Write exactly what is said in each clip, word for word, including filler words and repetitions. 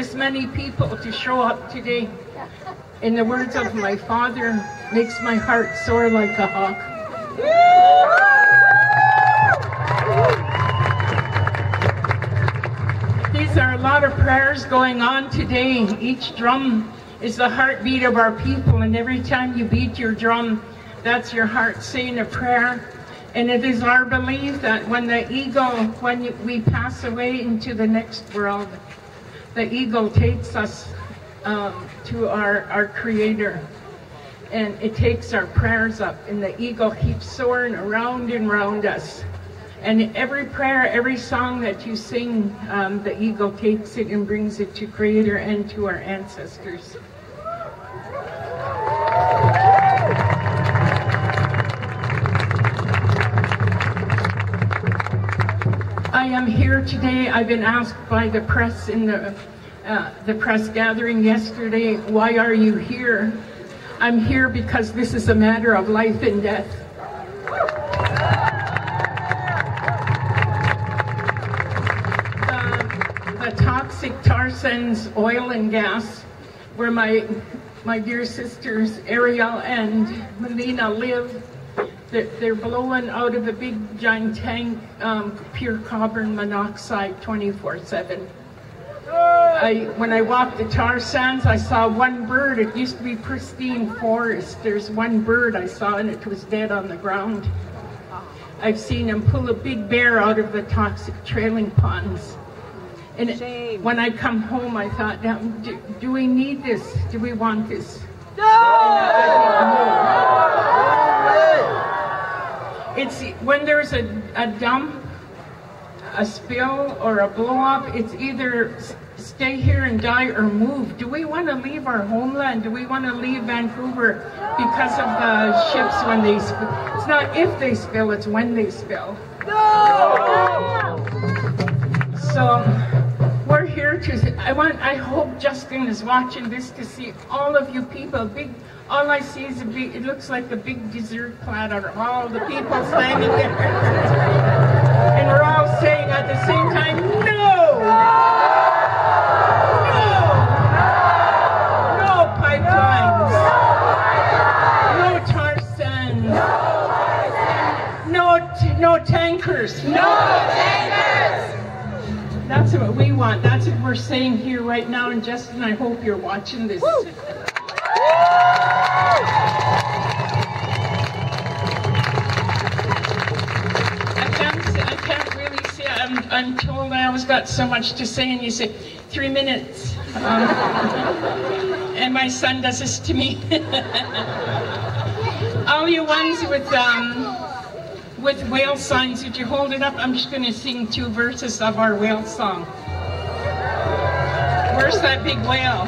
this many people to show up today. In the words of my father, makes my heart soar like a hawk. Woo! These are a lot of prayers going on today. Each drum is the heartbeat of our people, and every time you beat your drum, that's your heart saying a prayer. And it is our belief that when the eagle, when we pass away into the next world, the eagle takes us um, to our, our Creator. And it takes our prayers up, and the eagle keeps soaring around and round us. And every prayer, every song that you sing, um, the eagle takes it and brings it to Creator and to our ancestors. I am here today. I've been asked by the press in the uh, the press gathering yesterday, why are you here? I'm here because this is a matter of life and death. The, the toxic tar sands, oil and gas, where my my dear sisters Ariel and Melina live. They're blowing out of a big giant tank, um, pure carbon monoxide twenty-four seven. I, when I walked the tar sands, I saw one bird. It used to be pristine forest. There's one bird I saw, and it was dead on the ground. I've seen them pull a big bear out of the toxic trailing ponds. And it, when I come home, I thought, do, do we need this? Do we want this? No! It's when there's a, a dump, a spill, or a blow up, it's either stay here and die or move. Do we want to leave our homeland? Do we want to leave Vancouver because of the ships when they spill? It's not if they spill, it's when they spill. No! So we're here to, I want, I hope Justin is watching this to see all of you people, big, all I see is a big, it looks like a big dessert platter, all the people standing there. And we're all saying at the same time, no! No! No pipelines! No tar sands! No tar sands! No tankers! No tankers! That's what we want. That's what we're saying here right now. And Justin, I hope you're watching this. Woo. I can't, I can't really say, I'm, I'm told I always got so much to say, and you say, three minutes. Um, and my son does this to me. All you ones with, um, with whale signs, if you hold it up, I'm just going to sing two verses of our whale song. Where's that big whale?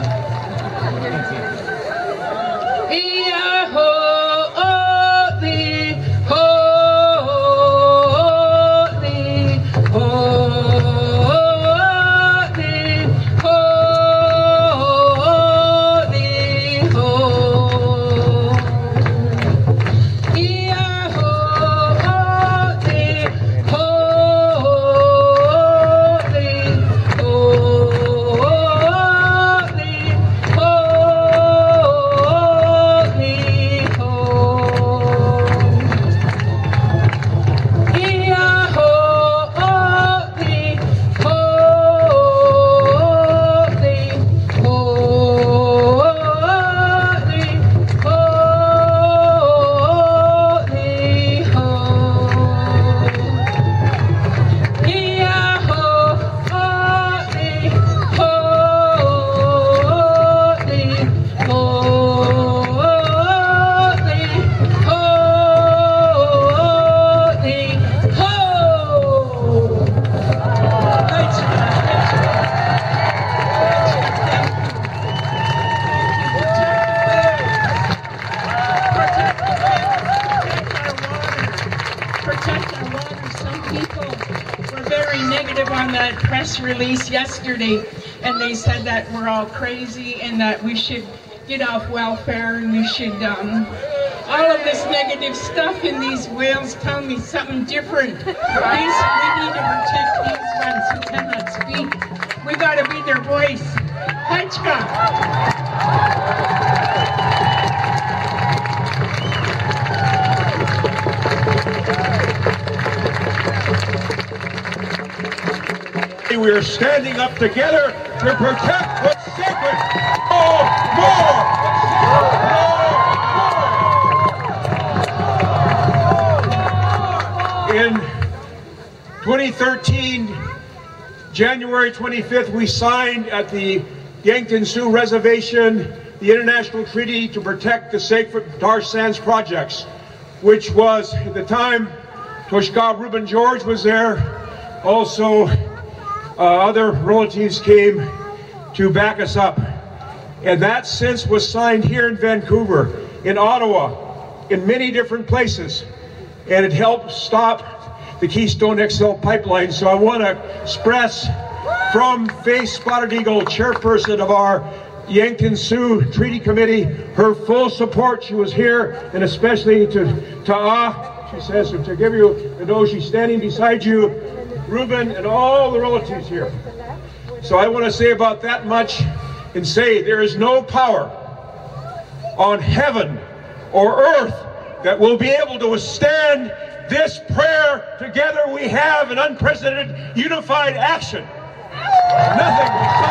Release yesterday, and they said that we're all crazy and that we should get off welfare and we should um, all of this negative stuff. In these whales tell me something different. These, we need to protect these ones who cannot speak. We got to be their voice. We are standing up together to protect what's sacred. Oh, more! In twenty thirteen, January twenty-fifth, we signed at the Yankton Sioux Reservation the International Treaty to Protect the Sacred Tar Sands Projects, which was, at the time, Tushka Ruben George was there. Also, uh, other relatives came to back us up. And that since was signed here in Vancouver, in Ottawa, in many different places. And it helped stop the Keystone X L pipeline. So I want to express from Faith Spotted Eagle, chairperson of our Yankton Sioux Treaty Committee, her full support. She was here, and especially to Ta'a, she says, and to give you, I know she's standing beside you, Ruben, and all the relatives here. So I want to say about that much and say there is no power on heaven or earth that will be able to withstand this prayer. Together we have an unprecedented unified action. Nothing will stop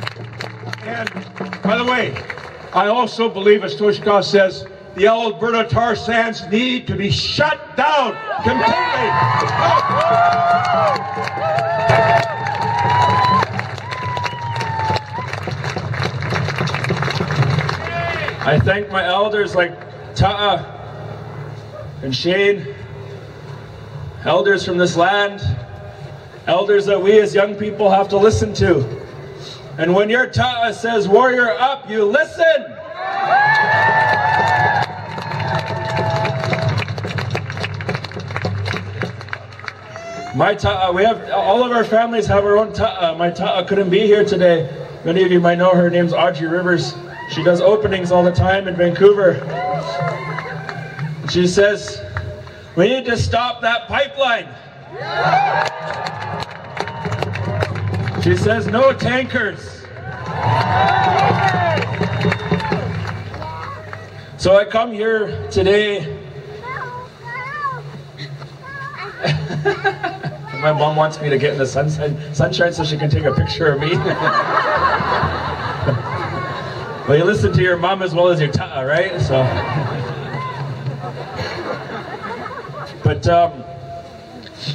it. This is the end. And, by the way, I also believe, as Tushka says, the Alberta tar sands need to be shut down completely. I thank my elders like Ta'a and Shane, elders from this land, elders that we as young people have to listen to. And when your Ta'a says, warrior up, you listen! My Ta'a, we have, all of our families have our own Ta'a. My Ta'a couldn't be here today. Many of you might know her, name's Audrey Rivers. She does openings all the time in Vancouver. She says, we need to stop that pipeline. Yeah. She says, no tankers. Yeah. So I come here today. My mom wants me to get in the sunshine, sunshine so she can take a picture of me. Well, you listen to your mom as well as your Ta'a, right? So. But um,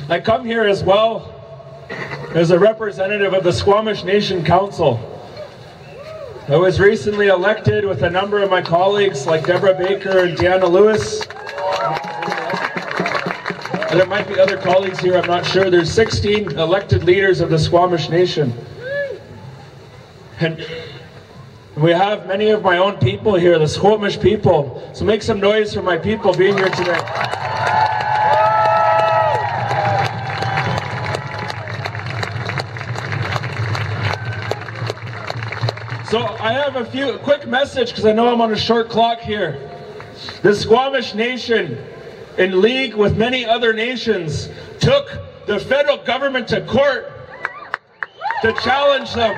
I come here as well as a representative of the Squamish Nation Council. I was recently elected with a number of my colleagues like Deborah Baker and Deanna Lewis. And there might be other colleagues here, I'm not sure. There's sixteen elected leaders of the Squamish Nation. And we have many of my own people here, the Squamish people. So make some noise for my people being here today. So I have a few quick message because I know I'm on a short clock here. The Squamish Nation, in league with many other nations, took the federal government to court to challenge them.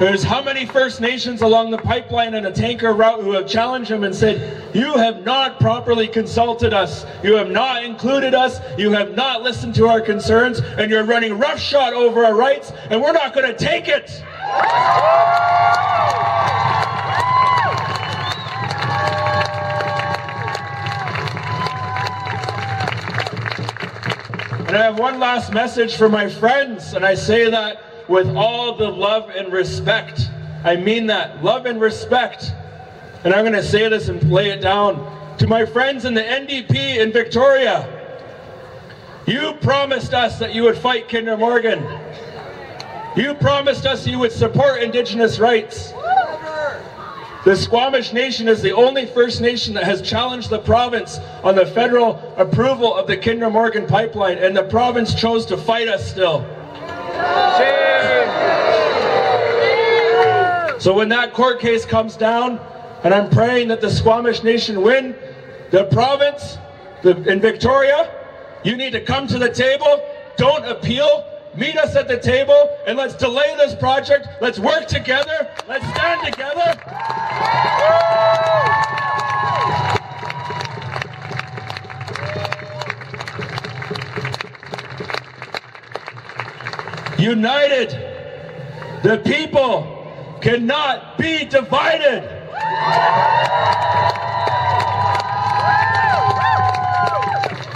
There's how many First Nations along the pipeline and a tanker route who have challenged them and said, you have not properly consulted us, you have not included us, you have not listened to our concerns, and you're running roughshod over our rights, and we're not going to take it! And I have one last message for my friends, and I say that with all the love and respect. I mean that, love and respect. And I'm gonna say this and lay it down. To my friends in the N D P in Victoria, you promised us that you would fight Kinder Morgan. You promised us you would support Indigenous rights. The Squamish Nation is the only First Nation that has challenged the province on the federal approval of the Kinder Morgan pipeline, and the province chose to fight us still. So when that court case comes down, and I'm praying that the Squamish Nation win, the province, the, in Victoria, you need to come to the table. Don't appeal. Meet us at the table, and let's delay this project. Let's work together. Let's stand together. United, the people cannot be divided.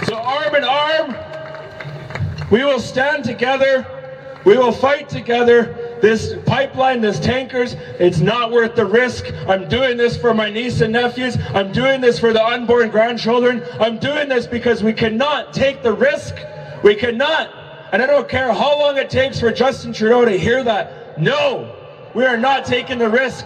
So arm in arm, we will stand together, we will fight together. This pipeline, this tankers, it's not worth the risk. I'm doing this for my niece and nephews. I'm doing this for the unborn grandchildren. I'm doing this because we cannot take the risk. We cannot. And I don't care how long it takes for Justin Trudeau to hear that. No, we are not taking the risk.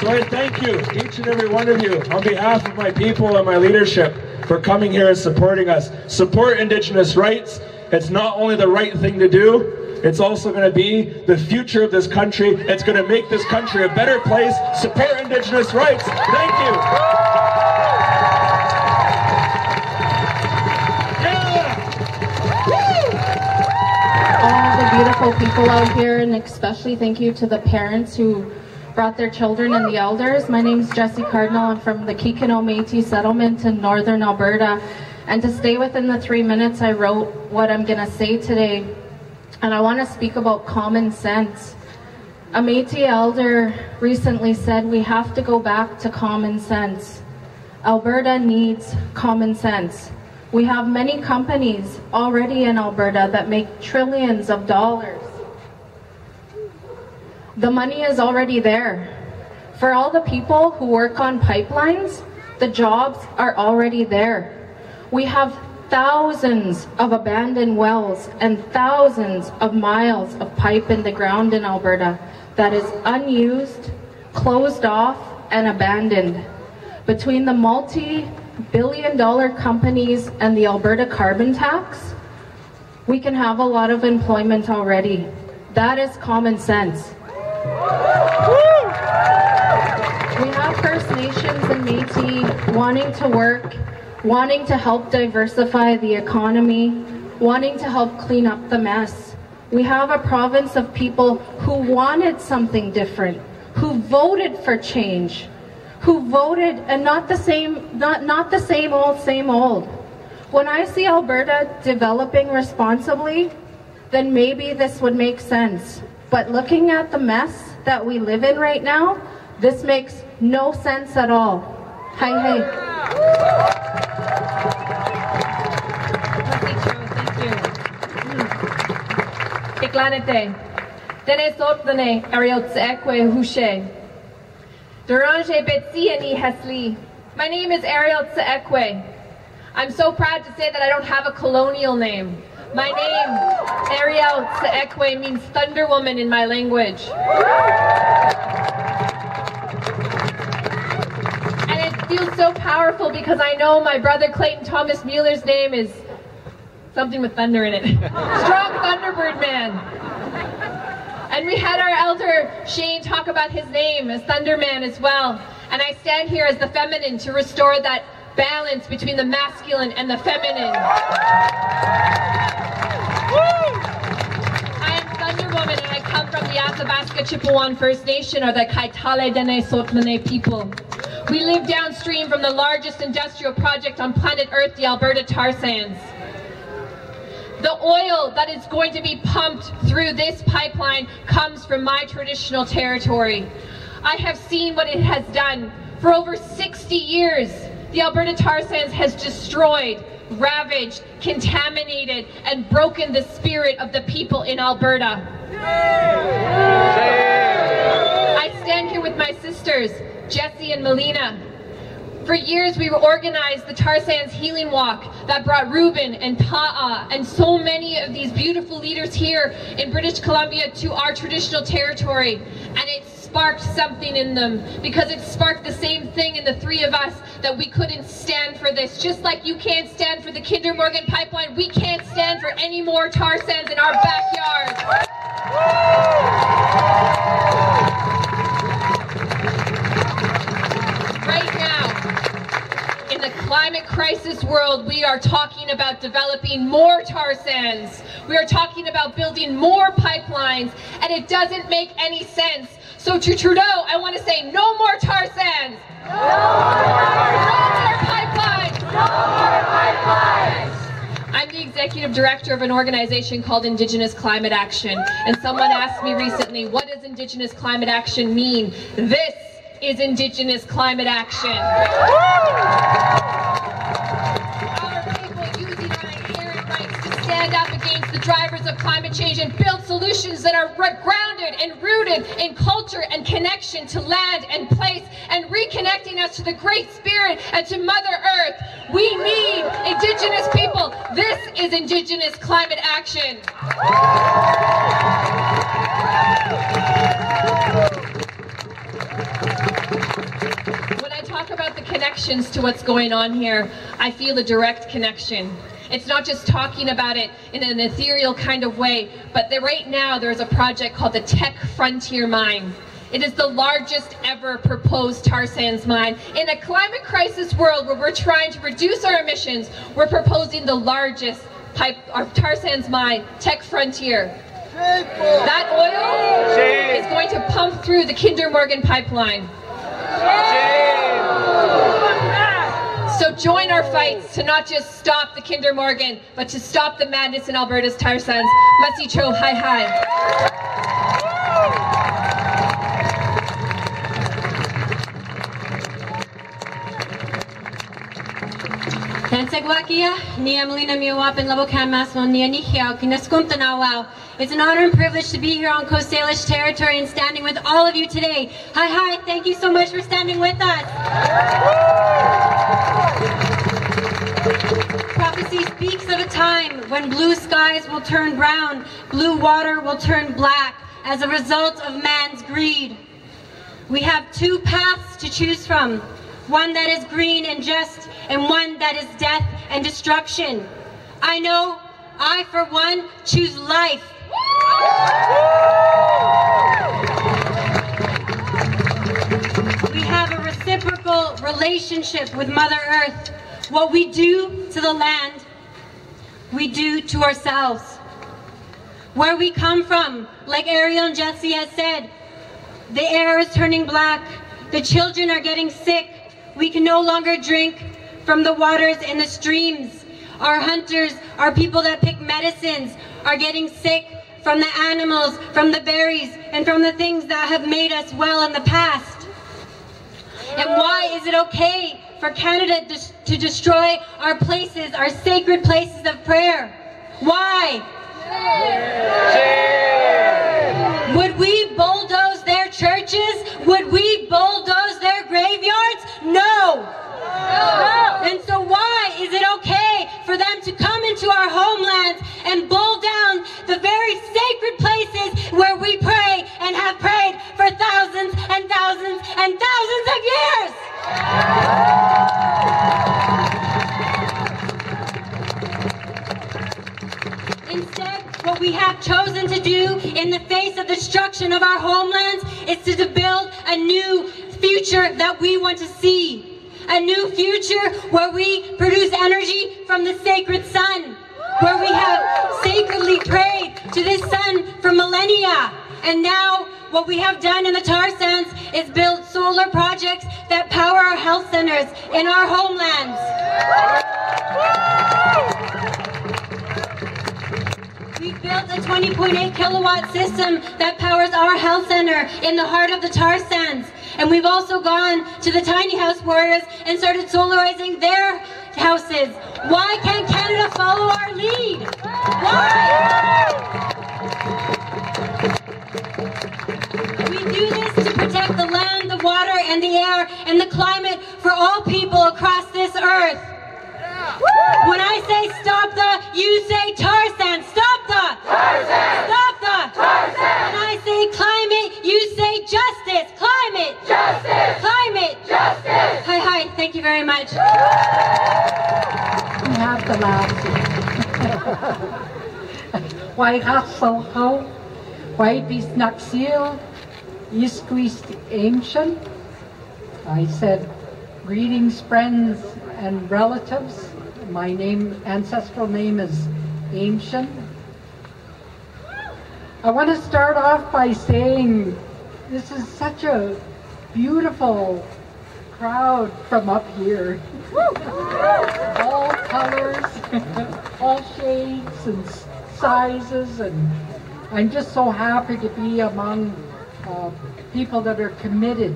So I thank you, each and every one of you, on behalf of my people and my leadership, for coming here and supporting us. Support Indigenous rights. It's not only the right thing to do, it's also going to be the future of this country. It's going to make this country a better place. Support Indigenous rights. Thank you. Beautiful people out here, and especially thank you to the parents who brought their children and the elders. My name is Jessie Cardinal. I'm from the Kikino Métis settlement in northern Alberta, and to stay within the three minutes I wrote what I'm going to say today, and I want to speak about common sense. A Métis elder recently said we have to go back to common sense. Alberta needs common sense. We have many companies already in Alberta that make trillions of dollars. The money is already there. For all the people who work on pipelines, the jobs are already there. We have thousands of abandoned wells and thousands of miles of pipe in the ground in Alberta that is unused, closed off, and abandoned. Between the multi billion dollar companies and the Alberta carbon tax, we can have a lot of employment already. That is common sense. We have First Nations and Métis wanting to work, wanting to help diversify the economy, wanting to help clean up the mess. We have a province of people who wanted something different, who voted for change, who voted, and not the same, not, not the same old, same old. When I see Alberta developing responsibly, then maybe this would make sense. But looking at the mess that we live in right now, this makes no sense at all. Hi, hey. Thank you. My name is Ariel Tsekwe. I'm so proud to say that I don't have a colonial name. My name, Ariel Tsekwe, means Thunder Woman in my language. And it feels so powerful because I know my brother Clayton Thomas Mueller's name is something with thunder in it. Strong Thunderbird Man. And we had our elder Shane talk about his name as Thunderman as well. And I stand here as the feminine to restore that balance between the masculine and the feminine. I am Thunder Woman, and I come from the Athabasca Chipewyan First Nation, or the Kaitale Dene Sotmane people. We live downstream from the largest industrial project on planet Earth, the Alberta tar sands. The oil that is going to be pumped through this pipeline comes from my traditional territory. I have seen what it has done. For over sixty years, the Alberta tar sands has destroyed, ravaged, contaminated, and broken the spirit of the people in Alberta. I stand here with my sisters, Jessie and Melina. For years, we organized the Tar Sands Healing Walk that brought Ruben and Ta'a and so many of these beautiful leaders here in British Columbia to our traditional territory. And it sparked something in them, because it sparked the same thing in the three of us, that we couldn't stand for this. Just like you can't stand for the Kinder Morgan pipeline, we can't stand for any more tar sands in our backyard. climate crisis world, we are talking about developing more tar sands. We are talking about building more pipelines, and it doesn't make any sense. So to Trudeau, I want to say no more tar sands. No more tar sands. No more pipelines. No more pipelines. I'm the executive director of an organization called Indigenous Climate Action, and someone asked me recently, what does Indigenous Climate Action mean? This is Indigenous Climate Action. Our people using our inherent rights to stand up against the drivers of climate change and build solutions that are grounded and rooted in culture and connection to land and place, and reconnecting us to the Great Spirit and to Mother Earth. We need Indigenous people. This is Indigenous Climate Action. When I talk about the connections to what's going on here, I feel a direct connection. It's not just talking about it in an ethereal kind of way, but the, right now there's a project called the Tech Frontier Mine. It is the largest ever proposed tar sands mine. In a climate crisis world where we're trying to reduce our emissions, we're proposing the largest pipe, our tar sands mine, Tech Frontier. That oil Shame. Is going to pump through the Kinder Morgan pipeline. Shame. So join our fights to not just stop the Kinder Morgan, but to stop the madness in Alberta's tar sands. Masi Cho, hi hi. It's an honor and privilege to be here on Coast Salish territory and standing with all of you today. Hi, hi, thank you so much for standing with us. Prophecy speaks of a time when blue skies will turn brown, blue water will turn black as a result of man's greed. We have two paths to choose from. One that is green and just, and one that is death and destruction. I know, I for one, choose life. We have a reciprocal relationship with Mother Earth. What we do to the land, we do to ourselves. Where we come from, like Ariel and Jesse has said, the air is turning black, the children are getting sick, we can no longer drink from the waters and the streams. Our hunters, our people that pick medicines, are getting sick from the animals, from the berries, and from the things that have made us well in the past. And why is it okay for Canada to destroy our places, our sacred places of prayer? Why? Yeah. Would we bulldoze their churches? Would we bulldoze their graveyards? No. No. And so why is it okay for them to come into our homelands and pull down the very sacred places where we pray and have prayed for thousands and thousands and thousands of years? Instead, what we have chosen to do in the face of destruction of our homelands is to build a new future that we want to see. A new future where we produce energy from the sacred sun, where we have sacredly prayed to this sun for millennia. And now what we have done in the tar sands is build solar projects that power our health centers in our homelands. We've built a twenty point eight kilowatt system that powers our health center in the heart of the tar sands. And we've also gone to the tiny house warriors and started solarizing their houses. Why can't Canada follow our lead? Why? We do this to protect the land, the water, and the air, and the climate for all people across this earth. When I say stop the, you say tar sands. Stop the! Tar sands! Stop the! Tar sands! When I say climate, you say justice. Climate! Justice! Climate! Justice! Hi, hi. Thank you very much. You have to laugh. Why hustle how? Why this naxil? You squeezed ancient? I said, Greetings, friends and relatives. My name, ancestral name is Aimshin. I want to start off by saying this is such a beautiful crowd from up here. All colors, all shades and sizes, and I'm just so happy to be among uh, people that are committed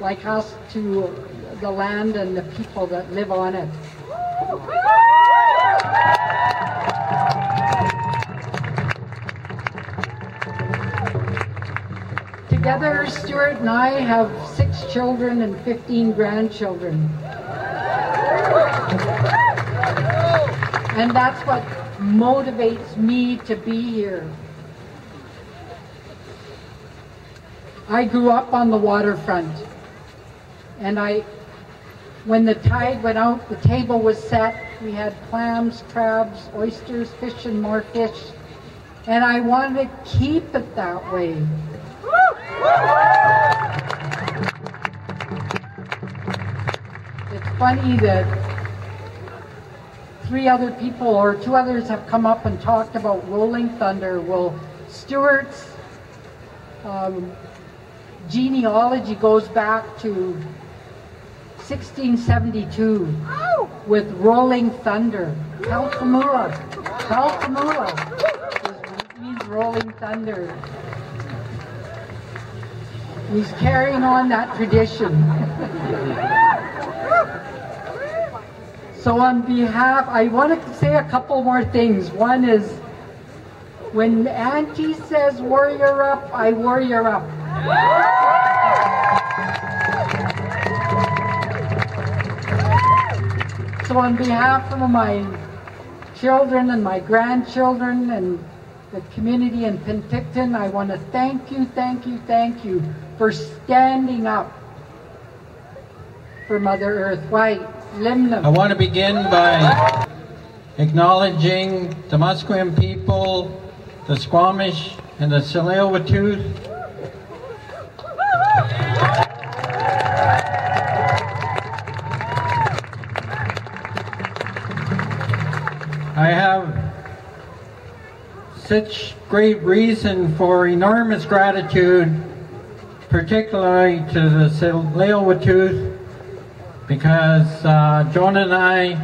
like us to the land and the people that live on it. Together, Stuart and I have six children and fifteen grandchildren. And that's what motivates me to be here. I grew up on the waterfront, and I when the tide went out, the table was set. We had clams, crabs, oysters, fish, and more fish. And I wanted to keep it that way. It's funny that three other people or two others have come up and talked about rolling thunder. Well, Stuart's um, genealogy goes back to sixteen seventy-two with rolling thunder. Kalkamula. Kalkamula means rolling thunder. He's carrying on that tradition. So on behalf, I want to say a couple more things. One is, when Auntie says warrior up, I warrior up. So on behalf of my children and my grandchildren and the community in Penticton, I want to thank you, thank you, thank you for standing up for Mother Earth. Why, Limnam. I want to begin by acknowledging the Musqueam people, the Squamish, and the Tsleil-Waututh. I have such great reason for enormous gratitude, particularly to the Tsleil-Waututh, because uh, Jonah and I,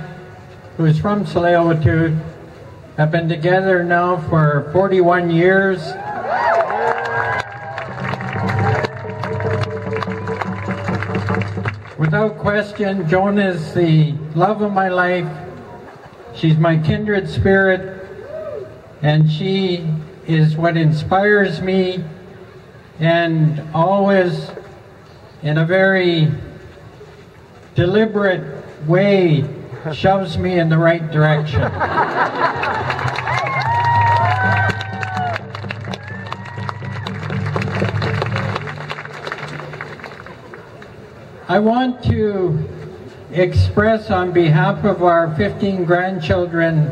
who is from Tsleil-Waututh, have been together now for forty-one years. Without question, Jonah is the love of my life. She's my kindred spirit, and she is what inspires me, and always in a very deliberate way shoves me in the right direction. I want to express on behalf of our fifteen grandchildren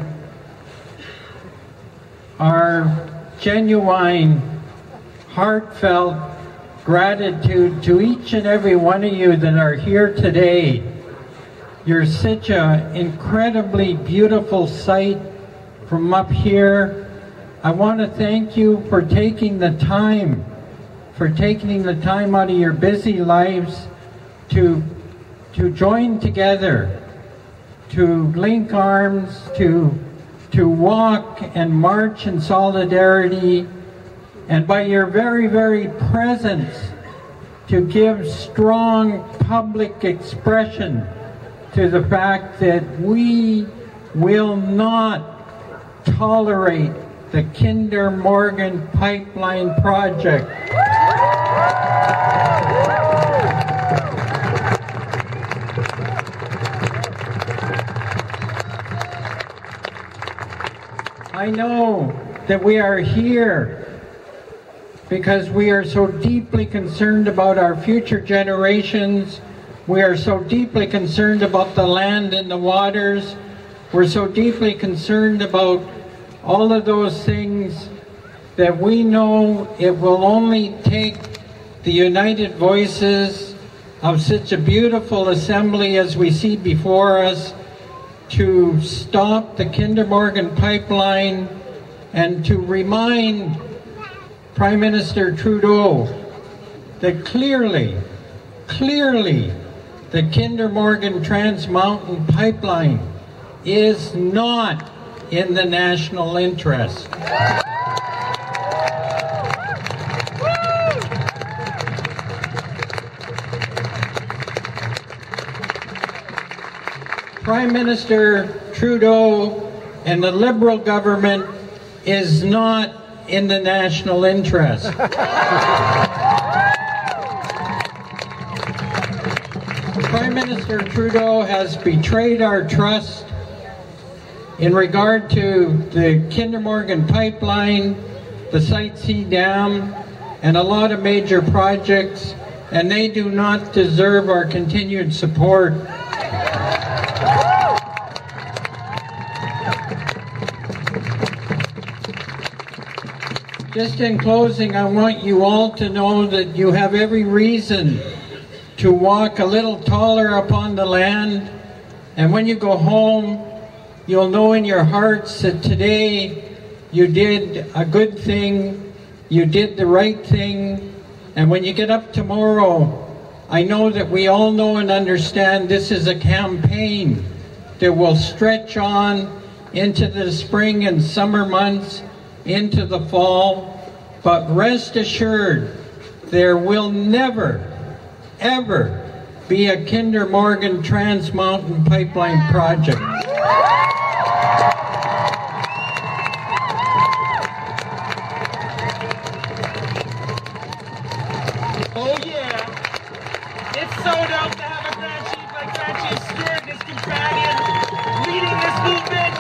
our genuine, heartfelt gratitude to each and every one of you that are here today. You're such an incredibly beautiful sight from up here. I want to thank you for taking the time, for taking the time out of your busy lives to to join together, to link arms, to, to walk and march in solidarity, and by your very, very presence, to give strong public expression to the fact that we will not tolerate the Kinder Morgan pipeline project. I know that we are here because we are so deeply concerned about our future generations. We are so deeply concerned about the land and the waters. We're so deeply concerned about all of those things that we know it will only take the united voices of such a beautiful assembly as we see before us to stop the Kinder Morgan pipeline and to remind Prime Minister Trudeau that clearly, clearly, the Kinder Morgan Trans Mountain pipeline is not in the national interest. Prime Minister Trudeau and the Liberal government is not in the national interest. Prime Minister Trudeau has betrayed our trust in regard to the Kinder Morgan pipeline, the Site C Dam, and a lot of major projects, and they do not deserve our continued support. Just in closing, I want you all to know that you have every reason to walk a little taller upon the land, and when you go home, you'll know in your hearts that today you did a good thing, you did the right thing, and when you get up tomorrow, I know that we all know and understand this is a campaign that will stretch on into the spring and summer months, into the fall, but rest assured there will never, ever be a Kinder Morgan Trans Mountain Pipeline project. Oh yeah, it's so dope to have a grand chief like Grand Chief Stewart and his companion leading this movement.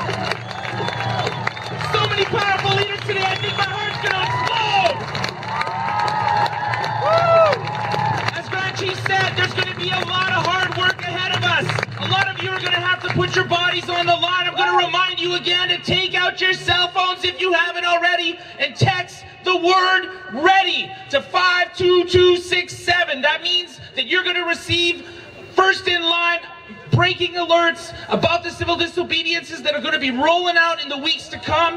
So many powerful leaders today, I think my heart's gonna explode! Woo! As Grand Chief said, there's gonna be a lot of hard work ahead of us. A lot of you are gonna have to put your bodies on the line. I'm gonna remind you again to take out your cell phones if you haven't already and text the word READY to five two two six seven. That means that you're gonna receive first in line breaking alerts about the civil disobediences that are going to be rolling out in the weeks to come.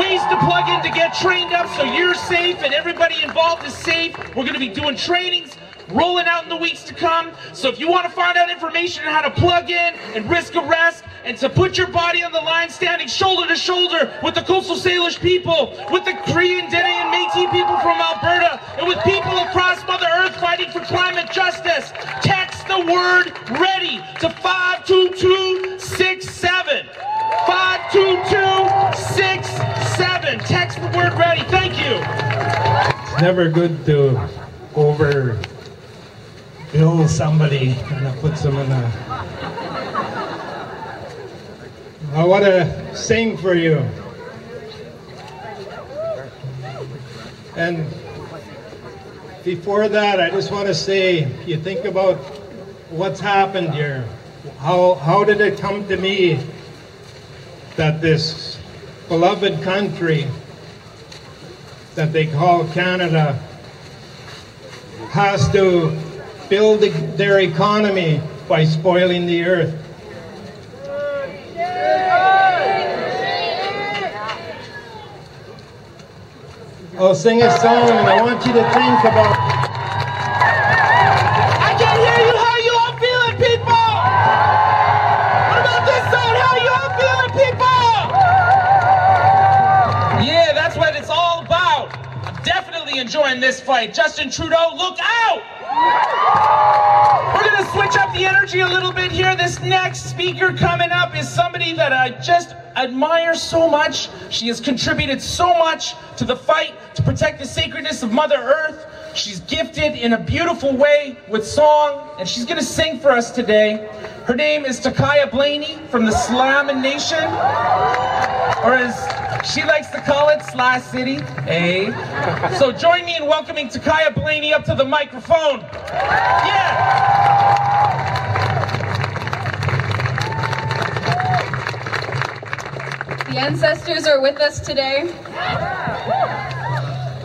Ways to plug in to get trained up so you're safe and everybody involved is safe. We're going to be doing trainings, rolling out in the weeks to come. So if you want to find out information on how to plug in and risk arrest and to put your body on the line standing shoulder to shoulder with the Coastal Salish people, with the Cree, Dene and Métis people from Alberta, and with people across Mother Earth fighting for climate justice, text the word READY to five two two six seven. five two two six seven. Text the word READY. Thank you. It's never good to over kill somebody and it puts them in a... I want to sing for you. And before that, I just want to say, you think about what's happened here. How, how did it come to me that this beloved country that they call Canada has to build their economy by spoiling the earth? I'll sing a song and I want you to think about... I can hear you, how you all feeling, people? What about this song, how you all feeling, people? Yeah, that's what it's all about. I'm definitely enjoying this fight. Justin Trudeau, look out! We're gonna switch up the energy a little bit here. This next speaker coming up is somebody that I just admire so much. She has contributed so much to the fight to protect the sacredness of Mother Earth. She's gifted in a beautiful way with song, and she's gonna sing for us today. Her name is Takaya Blaney from the Squamish Nation, or as she likes to call it, Sly City, eh? So join me in welcoming Takaya Blaney up to the microphone. Yeah! The ancestors are with us today.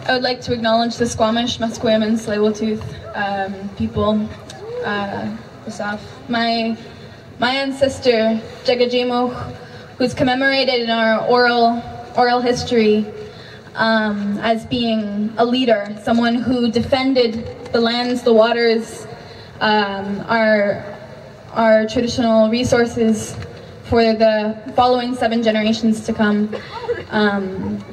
I would like to acknowledge the Squamish, Musqueam, and Tsleil-Waututh um, people uh, this off. My my ancestor Jagajimok, who's commemorated in our oral oral history um, as being a leader, someone who defended the lands, the waters, um, our our traditional resources for the following seven generations to come. Um,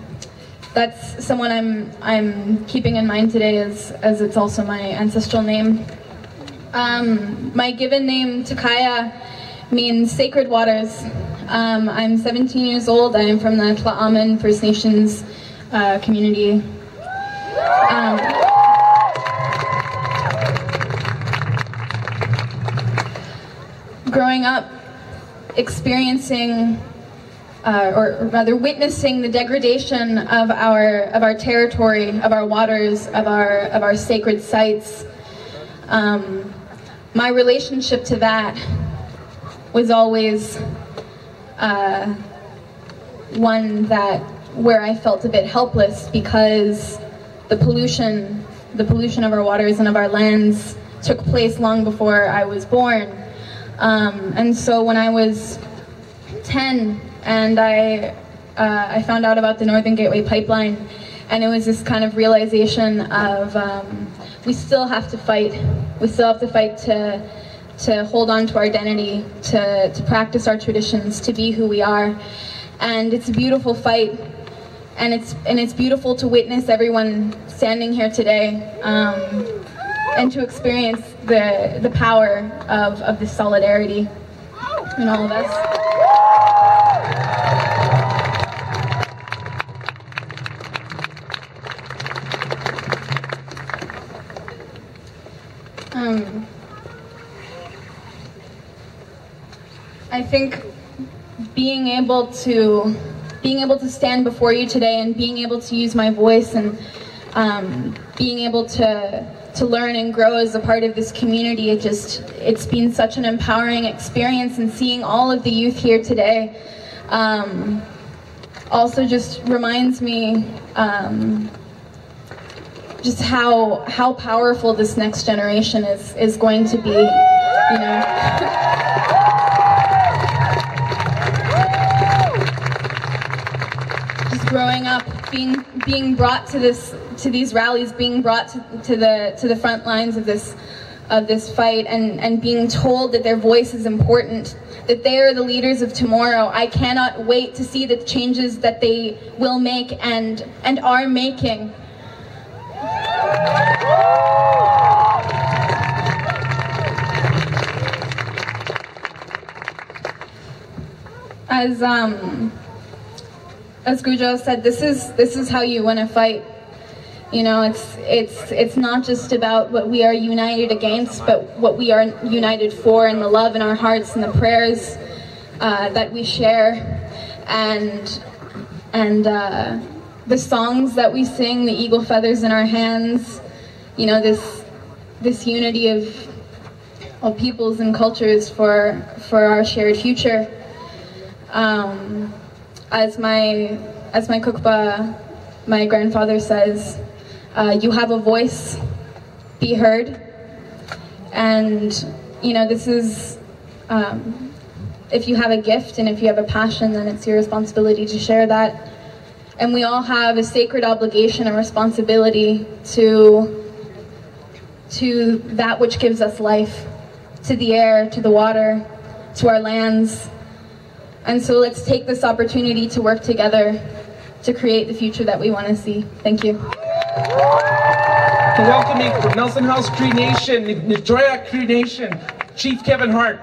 that's someone I'm I'm keeping in mind today, as as it's also my ancestral name. Um, my given name Takaya means sacred waters. Um, I'm seventeen years old. I am from the Tla'amin First Nations uh, community. Um, growing up, experiencing, uh, or rather witnessing the degradation of our of our territory, of our waters, of our of our sacred sites. Um, my relationship to that was always uh, one that where I felt a bit helpless, because the pollution, the pollution of our waters and of our lands took place long before I was born. Um, and so when I was ten and I, uh, I found out about the Northern Gateway Pipeline, and it was this kind of realization of um, we still have to fight. We still have to fight to, to hold on to our identity, to, to practice our traditions, to be who we are. And it's a beautiful fight. And it's, and it's beautiful to witness everyone standing here today um, and to experience the, the power of, of this solidarity in all of us. Um, I think being able to being able to stand before you today and being able to use my voice and um, being able to to learn and grow as a part of this community, it just it's been such an empowering experience. And seeing all of the youth here today um, also just reminds me um, just how how powerful this next generation is is going to be, you know. Just growing up, being being brought to this to these rallies, being brought to, to the to the front lines of this of this fight, and and being told that their voice is important, that they are the leaders of tomorrow. I cannot wait to see the changes that they will make and and are making. As um, as Gujo said, this is this is how you win a fight. You know, it's it's it's not just about what we are united against, but what we are united for, and the love in our hearts, and the prayers uh, that we share, and and. Uh, The songs that we sing, the eagle feathers in our hands, you know, this this unity of of peoples and cultures for for our shared future. Um, as my as my Kukpa, my grandfather says, uh, you have a voice, be heard. And you know, this is um, if you have a gift and if you have a passion, then it's your responsibility to share that. And we all have a sacred obligation and responsibility to, to that which gives us life, to the air, to the water, to our lands. And so let's take this opportunity to work together to create the future that we want to see. Thank you. Welcoming from Nelson House Cree Nation, Njoya Cree Nation, Chief Kevin Hart.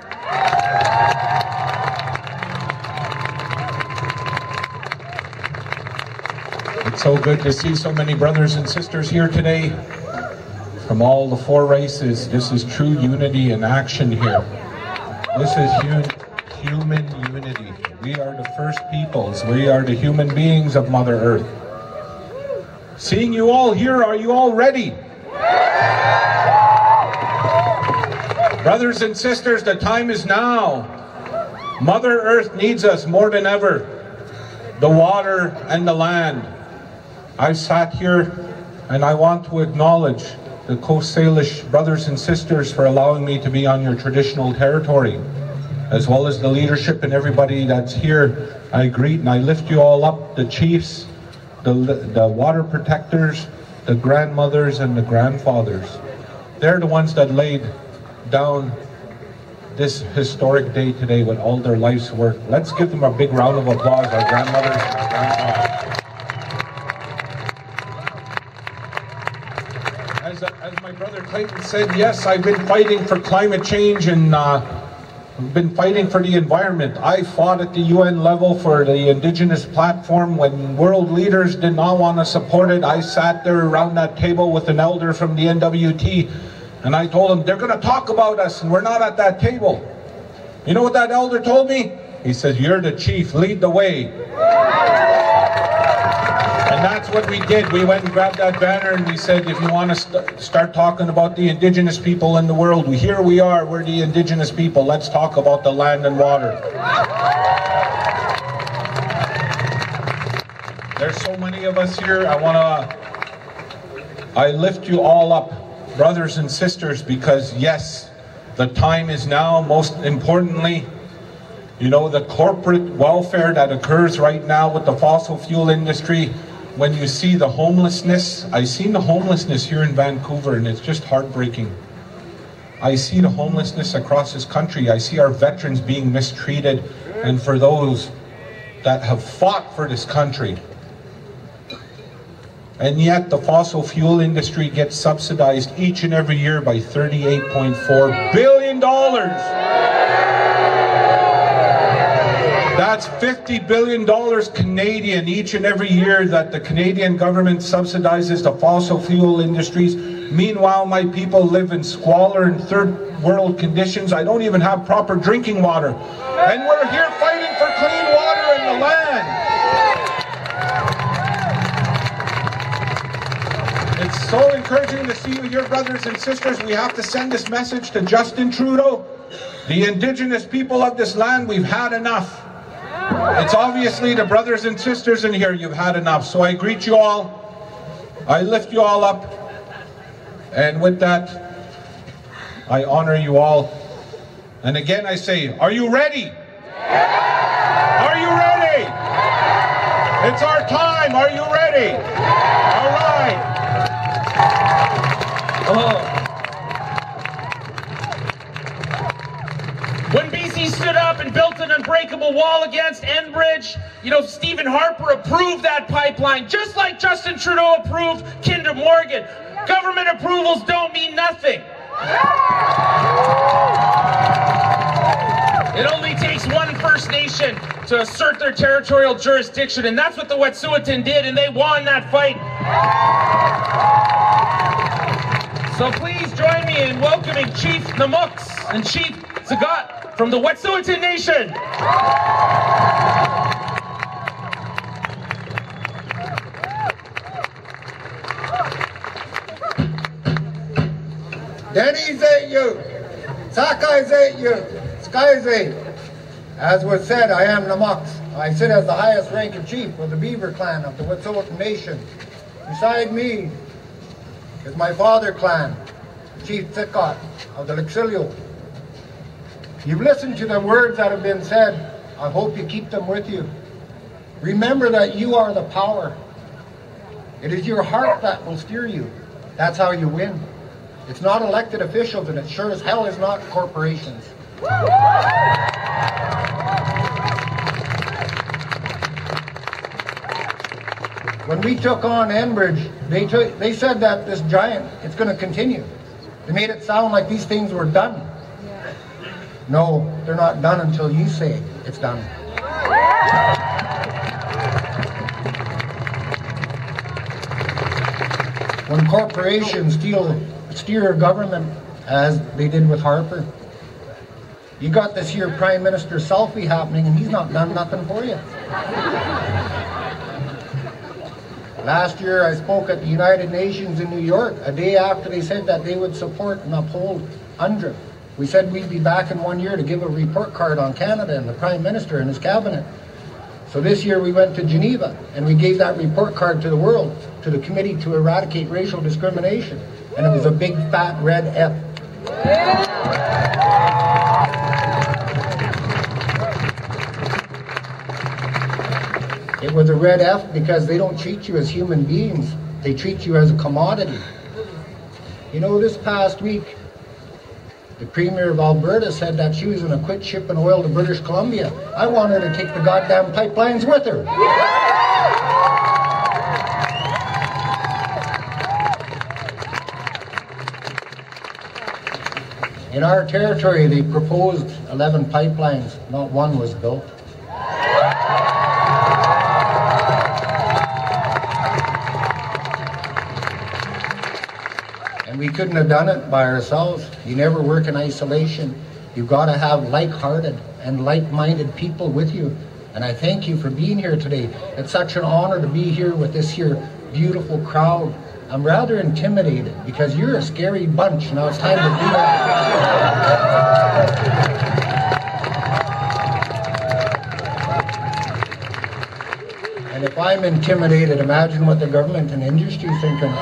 It's so good to see so many brothers and sisters here today from all the four races. This is true unity in action here. This is hu human unity. We are the first peoples. We are the human beings of Mother Earth. Seeing you all here, are you all ready? Brothers and sisters, the time is now. Mother Earth needs us more than ever. The water and the land. I've sat here and I want to acknowledge the Coast Salish brothers and sisters for allowing me to be on your traditional territory, as well as the leadership and everybody that's here. I greet and I lift you all up, the chiefs, the, the water protectors, the grandmothers and the grandfathers. They're the ones that laid down this historic day today with all their life's work. Let's give them a big round of applause, our grandmothers and our grandfathers. As, as my brother Clayton said, yes, I've been fighting for climate change and uh, been fighting for the environment. I fought at the U N level for the indigenous platform. When world leaders did not want to support it, I sat there around that table with an elder from the N W T, and I told him, they're going to talk about us and we're not at that table. You know what that elder told me? He says, you're the chief, lead the way. And that's what we did. We went and grabbed that banner and we said, if you want to st start talking about the indigenous people in the world, here we are, we're the indigenous people. Let's talk about the land and water. There's so many of us here. I want to, I lift you all up, brothers and sisters, because yes, the time is now. Most importantly, you know, the corporate welfare that occurs right now with the fossil fuel industry. When you see the homelessness, I seen the homelessness here in Vancouver and it's just heartbreaking. I see the homelessness across this country. I see our veterans being mistreated, and for those that have fought for this country. And yet the fossil fuel industry gets subsidized each and every year by thirty-eight point four billion dollars. That's fifty billion dollars Canadian each and every year that the Canadian government subsidizes the fossil fuel industries. Meanwhile, my people live in squalor and third world conditions. I don't even have proper drinking water. And we're here fighting for clean water in the land. It's so encouraging to see you here, brothers and sisters. We have to send this message to Justin Trudeau. The indigenous people of this land, we've had enough. It's obviously the brothers and sisters in here, you've had enough. So I greet you all. I lift you all up. And with that, I honor you all. And again, I say, are you ready? Yeah. Are you ready? Yeah. It's our time. Are you ready? Yeah. All right. Oh. When B C stood up and built an unbreakable wall against Enbridge, you know, Stephen Harper approved that pipeline, just like Justin Trudeau approved Kinder Morgan. Government approvals don't mean nothing. It only takes one First Nation to assert their territorial jurisdiction, and that's what the Wet'suwet'en did, and they won that fight. So please join me in welcoming Chief Namoks and Chief Tsigat from the Wet'suwet'en Nation. Denny's at you, Takai's at you, Sky's at you. As was said, I am Namoks. I sit as the highest ranking chief of the Beaver clan of the Wet'suwet'en Nation. Beside me is my father clan, Chief Tsigat of the Lixilio. You've listened to the words that have been said. I hope you keep them with you. Remember that you are the power. It is your heart that will steer you. That's how you win. It's not elected officials, and it sure as hell is not corporations. When we took on Enbridge, they, took, they said that this giant, it's going to continue. They made it sound like these things were done. No, they're not done until you say it's done. When corporations steal, steer government, as they did with Harper, you got this here Prime Minister selfie happening, and he's not done nothing for you. Last year, I spoke at the United Nations in New York, a day after they said that they would support and uphold UNDRIP. We said we'd be back in one year to give a report card on Canada and the Prime Minister and his cabinet. So this year we went to Geneva and we gave that report card to the world, to the Committee to Eradicate Racial Discrimination. and it was a big fat red F. It was a red F because they don't treat you as human beings, they treat you as a commodity. You know, this past week, the Premier of Alberta said that she was going to quit shipping oil to British Columbia. I want her to take the goddamn pipelines with her. Yeah. In our territory, they proposed eleven pipelines. Not one was built. We couldn't have done it by ourselves. You never work in isolation. You've got to have like-hearted and like-minded people with you. And I thank you for being here today. It's such an honor to be here with this here beautiful crowd. I'm rather intimidated because you're a scary bunch. Now it's time to do that. And if I'm intimidated, imagine what the government and industry is thinking.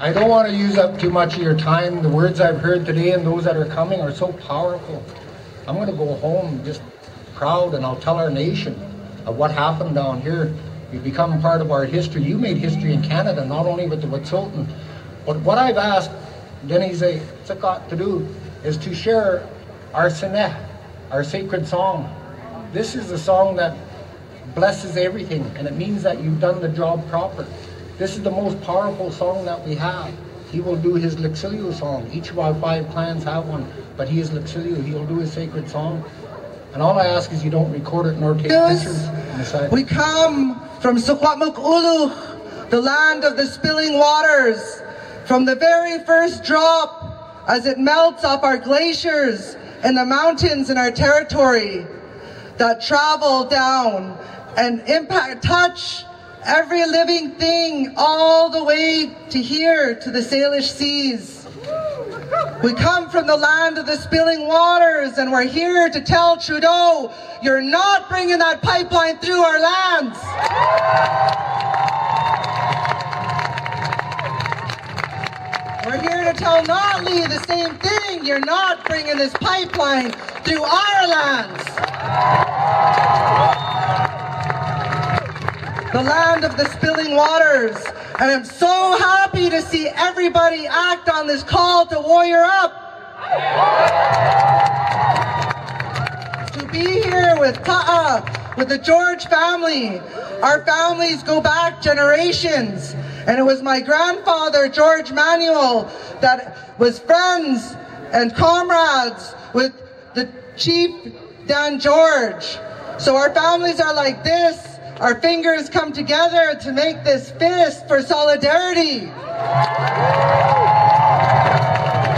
I don't want to use up too much of your time. The words I've heard today and those that are coming are so powerful. I'm going to go home just proud, and I'll tell our nation of what happened down here. You've become part of our history. You made history in Canada, not only with the Wet'suwet'en. But what I've asked Deanna Lewis to do is to share our Tsleil-Waututh, our sacred song. This is a song that blesses everything, and it means that you've done the job proper. This is the most powerful song that we have. He will do his Lixilio song. Each of our five clans have one, but he is Lixilio. He will do his sacred song. And all I ask is you don't record it nor take yes, pictures. We come from Tsleil-Waututh, the land of the spilling waters. From the very first drop, as it melts off our glaciers and the mountains in our territory, that travel down and impact, touch, every living thing, all the way to here, to the Salish Seas. We come from the land of the spilling waters, and we're here to tell Trudeau, you're not bringing that pipeline through our lands. We're here to tell Notley the same thing, you're not bringing this pipeline through our lands. The land of the spilling waters. And I'm so happy to see everybody act on this call to warrior up. To be here with Ta'a, with the George family. Our families go back generations. And it was my grandfather, George Manuel, that was friends and comrades with the Chief Dan George. So our families are like this. Our fingers come together to make this fist for solidarity.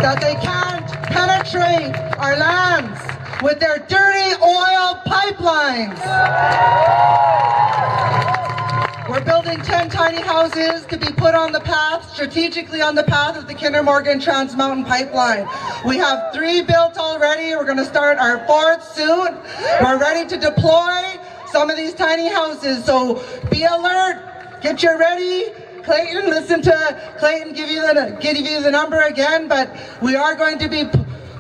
That they can't penetrate our lands with their dirty oil pipelines. We're building ten tiny houses to be put on the path, strategically on the path of the Kinder Morgan Trans Mountain Pipeline. We have three built already. We're gonna start our fourth soon. We're ready to deploy some of these tiny houses, so be alert, get you ready. Clayton, listen to Clayton give you the, give you the number again, but we are going to be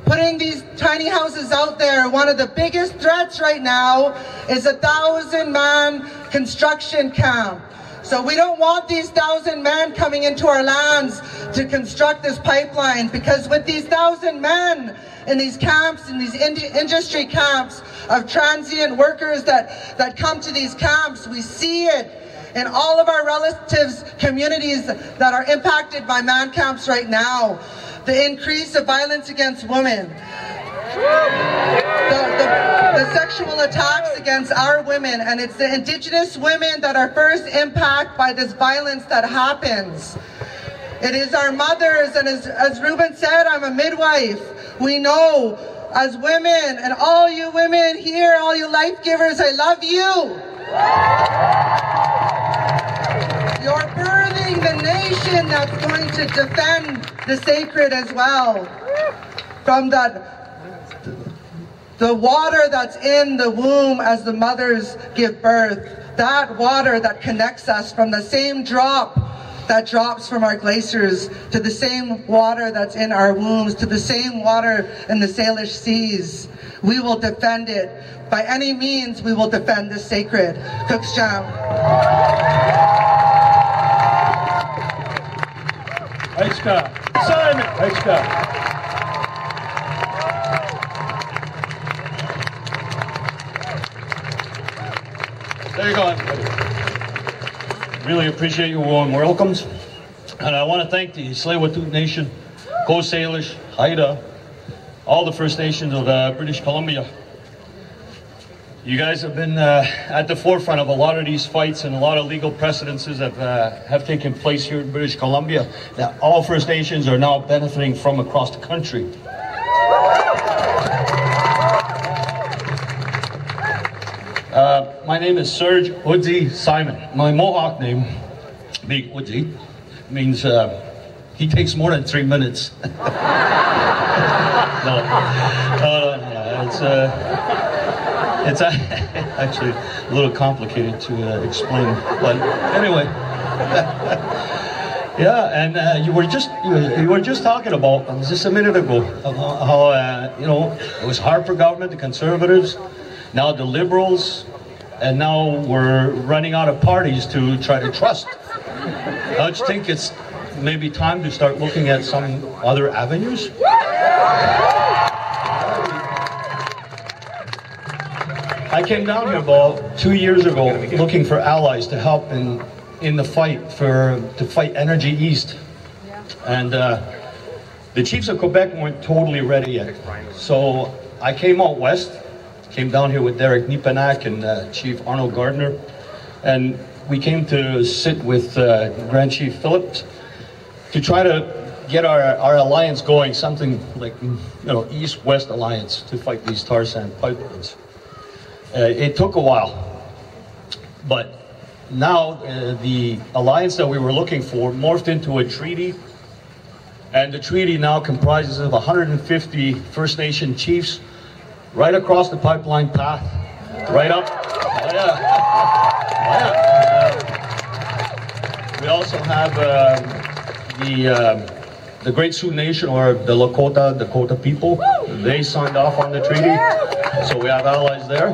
putting these tiny houses out there. One of the biggest threats right now is a thousand man construction camp. So we don't want these thousand men coming into our lands to construct this pipeline, because with these thousand men in these camps, in these industry camps of transient workers that, that come to these camps, we see it in all of our relatives' communities that are impacted by man camps right now. The increase of violence against women, the, the, the sexual attacks against our women, and it's the Indigenous women that are first impacted by this violence that happens. It is our mothers, and as, as Ruben said, I'm a midwife. We know, as women, and all you women here, all you life givers, I love you. You're birthing the nation that's going to defend the sacred as well. From that The water that's in the womb as the mothers give birth, that water that connects us from the same drop that drops from our glaciers to the same water that's in our wombs, to the same water in the Salish Seas. We will defend it. By any means, we will defend this sacred Cook's Jam. Thanks, Scott. Simon! Thanks, Scott. There you go. Really appreciate your warm welcomes. And I want to thank the Tsleil-Waututh Nation, Coast Salish, Haida, all the First Nations of uh, British Columbia. You guys have been uh, at the forefront of a lot of these fights, and a lot of legal precedences that uh, have taken place here in British Columbia that all First Nations are now benefiting from across the country. Uh, my name is Serge Udzi Simon. My Mohawk name, being Udzi, means uh, he takes more than three minutes. no, uh, no, it's, uh, it's uh, actually a little complicated to uh, explain, but anyway. Yeah, and uh, you were just you were, you were just talking about just a minute ago about how uh, you know, it was hard for government, the Conservatives. Now the Liberals, and now we're running out of parties to try to trust. Don't you think it's maybe time to start looking at some other avenues? I came down here about two years ago looking for allies to help in in the fight for to fight Energy East, and uh, the Chiefs of Quebec weren't totally ready yet. So I came out west. Came down here with Derek Nipanak and uh, Chief Arnold Gardner, and we came to sit with uh, Grand Chief Phillips to try to get our, our alliance going, something like, you know, East-West Alliance to fight these tar sand pipelines. Uh, it took a while, but now uh, the alliance that we were looking for morphed into a treaty, and the treaty now comprises of one hundred fifty First Nation chiefs right across the pipeline path, right up. Oh, yeah. Oh, yeah. We also have uh, the uh, the Great Sioux Nation, or the Lakota Dakota people. They signed off on the treaty, so we have allies there.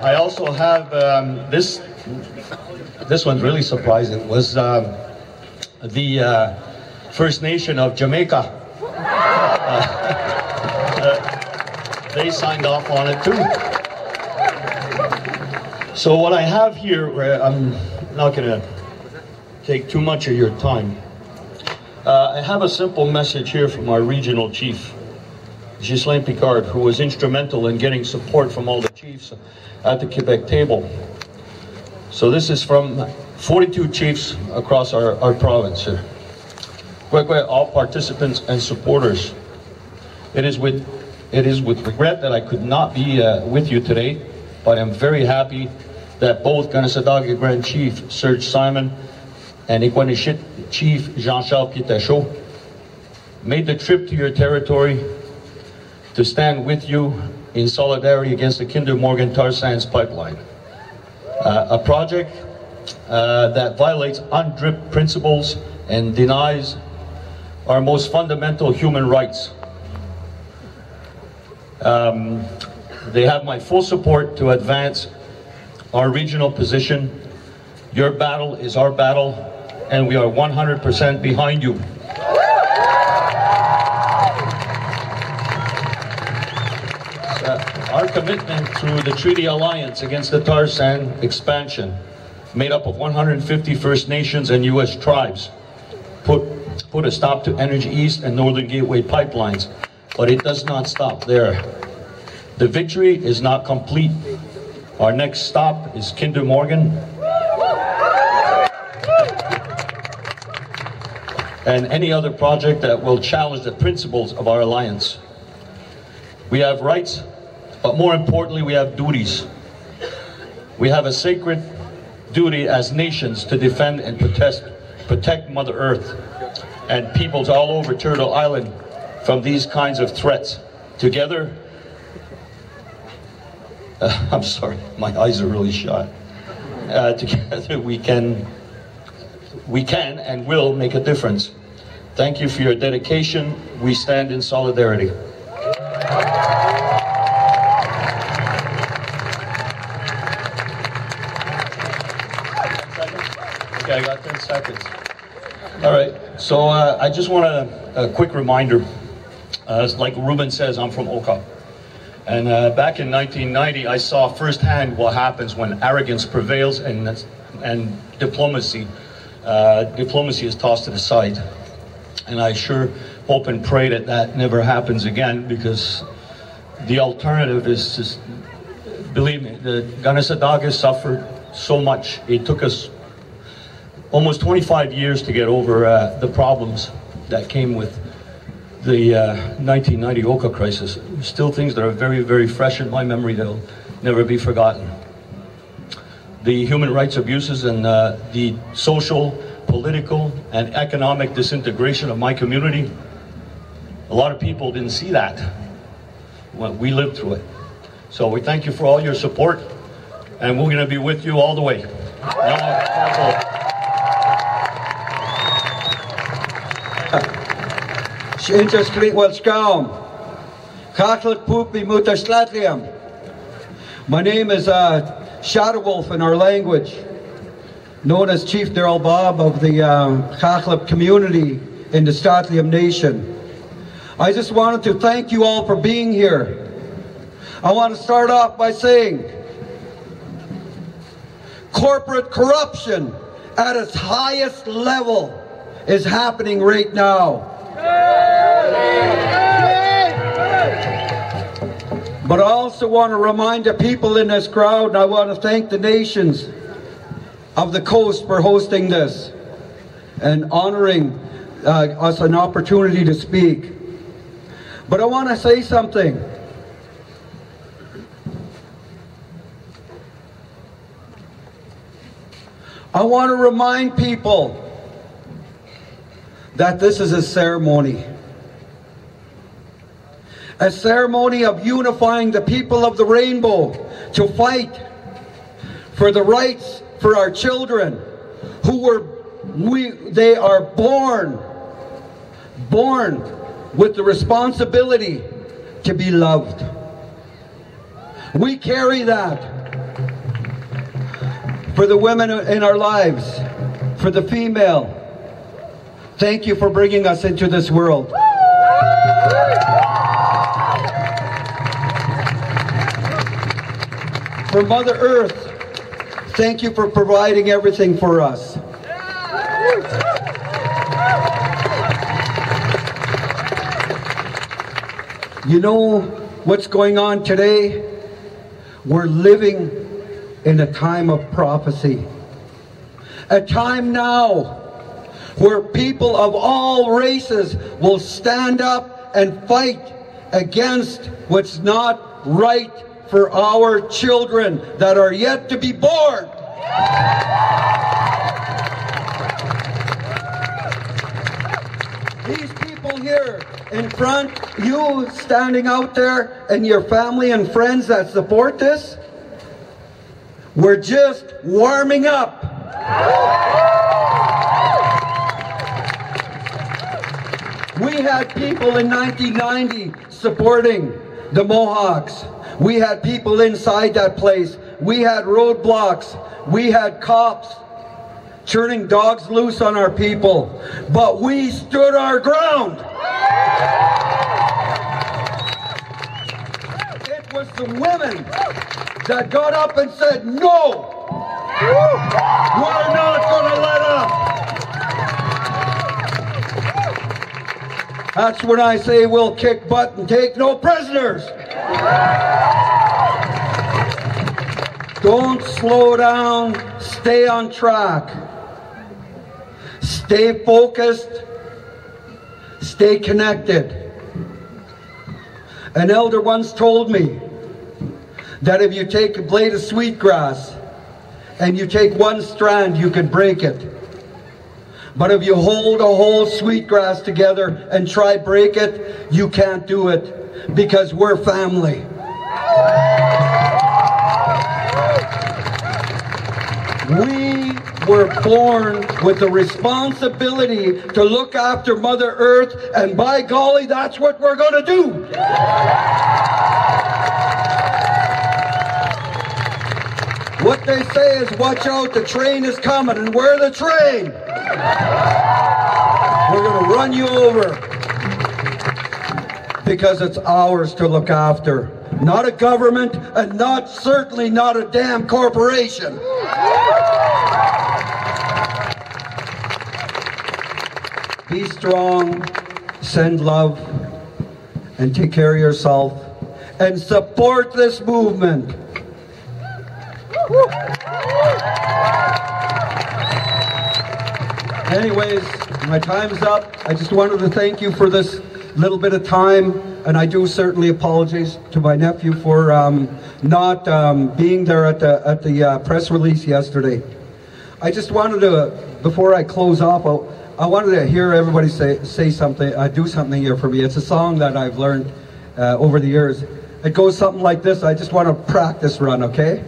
I also have um, this. This one's really surprising. Was um, the uh, First Nation of Jamaica. Uh, They signed off on it too. So what I have here, I'm not going to take too much of your time. Uh, I have a simple message here from our regional chief, Ghislain Picard, who was instrumental in getting support from all the chiefs at the Quebec table. So this is from forty-two chiefs across our, our province here. Kwekwe, all participants and supporters. It is with It is with regret that I could not be uh, with you today, but I'm very happy that both Kanesatake Grand Chief Serge Simon and Iqaluit Chief Jean-Charles Pietachot made the trip to your territory to stand with you in solidarity against the Kinder Morgan tar sands pipeline, uh, a project uh, that violates UNDRIP principles and denies our most fundamental human rights. Um, they have my full support to advance our regional position. Your battle is our battle, and we are one hundred percent behind you. Uh, our commitment through the Treaty Alliance against the tar sand expansion, made up of one hundred fifty First Nations and U S tribes, put, put a stop to Energy East and Northern Gateway pipelines. But it does not stop there. The victory is not complete. Our next stop is Kinder Morgan. And any other project that will challenge the principles of our alliance. We have rights, but more importantly, we have duties. We have a sacred duty as nations to defend and protect, protect Mother Earth and peoples all over Turtle Island from these kinds of threats. Together, uh, I'm sorry, my eyes are really shot. Uh, together we can, we can and will make a difference. Thank you for your dedication. We stand in solidarity. Okay, I got ten seconds. All right, so uh, I just want a, a quick reminder. Uh, like Ruben says, I'm from Oka. And uh, back in nineteen ninety, I saw firsthand what happens when arrogance prevails and, and diplomacy, uh, diplomacy is tossed to the side. And I sure hope and pray that that never happens again, because the alternative is just, believe me, the Kanesatake suffered so much. It took us almost twenty-five years to get over uh, the problems that came with the uh, nineteen ninety Oka crisis. Still things that are very, very fresh in my memory that will never be forgotten. The human rights abuses and uh, the social, political, and economic disintegration of my community. A lot of people didn't see that when we lived through it. So we thank you for all your support, and we're gonna be with you all the way. Shintas Kriwal Skaum. Kaklat Pupi Mutaslatliam. My name is uh, Shadow Wolf in our language, known as Chief Daryl Bob of the Kakhlip um, community in the Stotliam Nation. I just wanted to thank you all for being here. I want to start off by saying corporate corruption at its highest level is happening right now. But I also want to remind the people in this crowd, and I want to thank the nations of the coast for hosting this and honoring uh, us an opportunity to speak. But I want to say something. I want to remind people that this is a ceremony. A ceremony of unifying the people of the rainbow to fight for the rights for our children who were, we, they are born, born with the responsibility to be loved. We carry that for the women in our lives, for the female. Thank you for bringing us into this world. For Mother Earth, thank you for providing everything for us. You know what's going on today? We're living in a time of prophecy. A time now where people of all races will stand up and fight against what's not right for our children that are yet to be born. These people here in front, you standing out there, and your family and friends that support this, we're just warming up. We had people in nineteen ninety supporting the Mohawks. We had people inside that place. We had roadblocks. We had cops turning dogs loose on our people. But we stood our ground. It was the women that got up and said, no, we're not going to let up. That's when I say we'll kick butt and take no prisoners. Don't slow down. Stay on track. Stay focused. Stay connected. An elder once told me that if you take a blade of sweetgrass and you take one strand, you can break it. But if you hold a whole sweetgrass together and try break it, you can't do it, because we're family. We were born with the responsibility to look after Mother Earth, and by golly, that's what we're going to do. What they say is, watch out, the train is coming, and we're the train. We're going to run you over because it's ours to look after. Not a government, and not certainly not a damn corporation. Be strong, send love, and take care of yourself, and support this movement. Anyways, my time's up. I just wanted to thank you for this little bit of time, and I do certainly apologize to my nephew for um, not um, being there at the, at the uh, press release yesterday. I just wanted to, before I close off, I'll, I wanted to hear everybody say, say something, uh, do something here for me. It's a song that I've learned uh, over the years. It goes something like this. I just want to practice run, okay?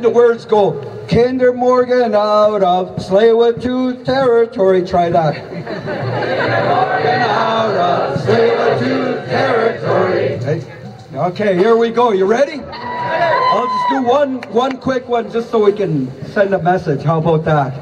The words go, Kinder Morgan out of Tsleil-Waututh territory. Try that. Kinder Morgan out of Tsleil-Waututh territory. Okay. Okay, here we go. You ready? I'll just do one, one quick one just so we can send a message. How about that?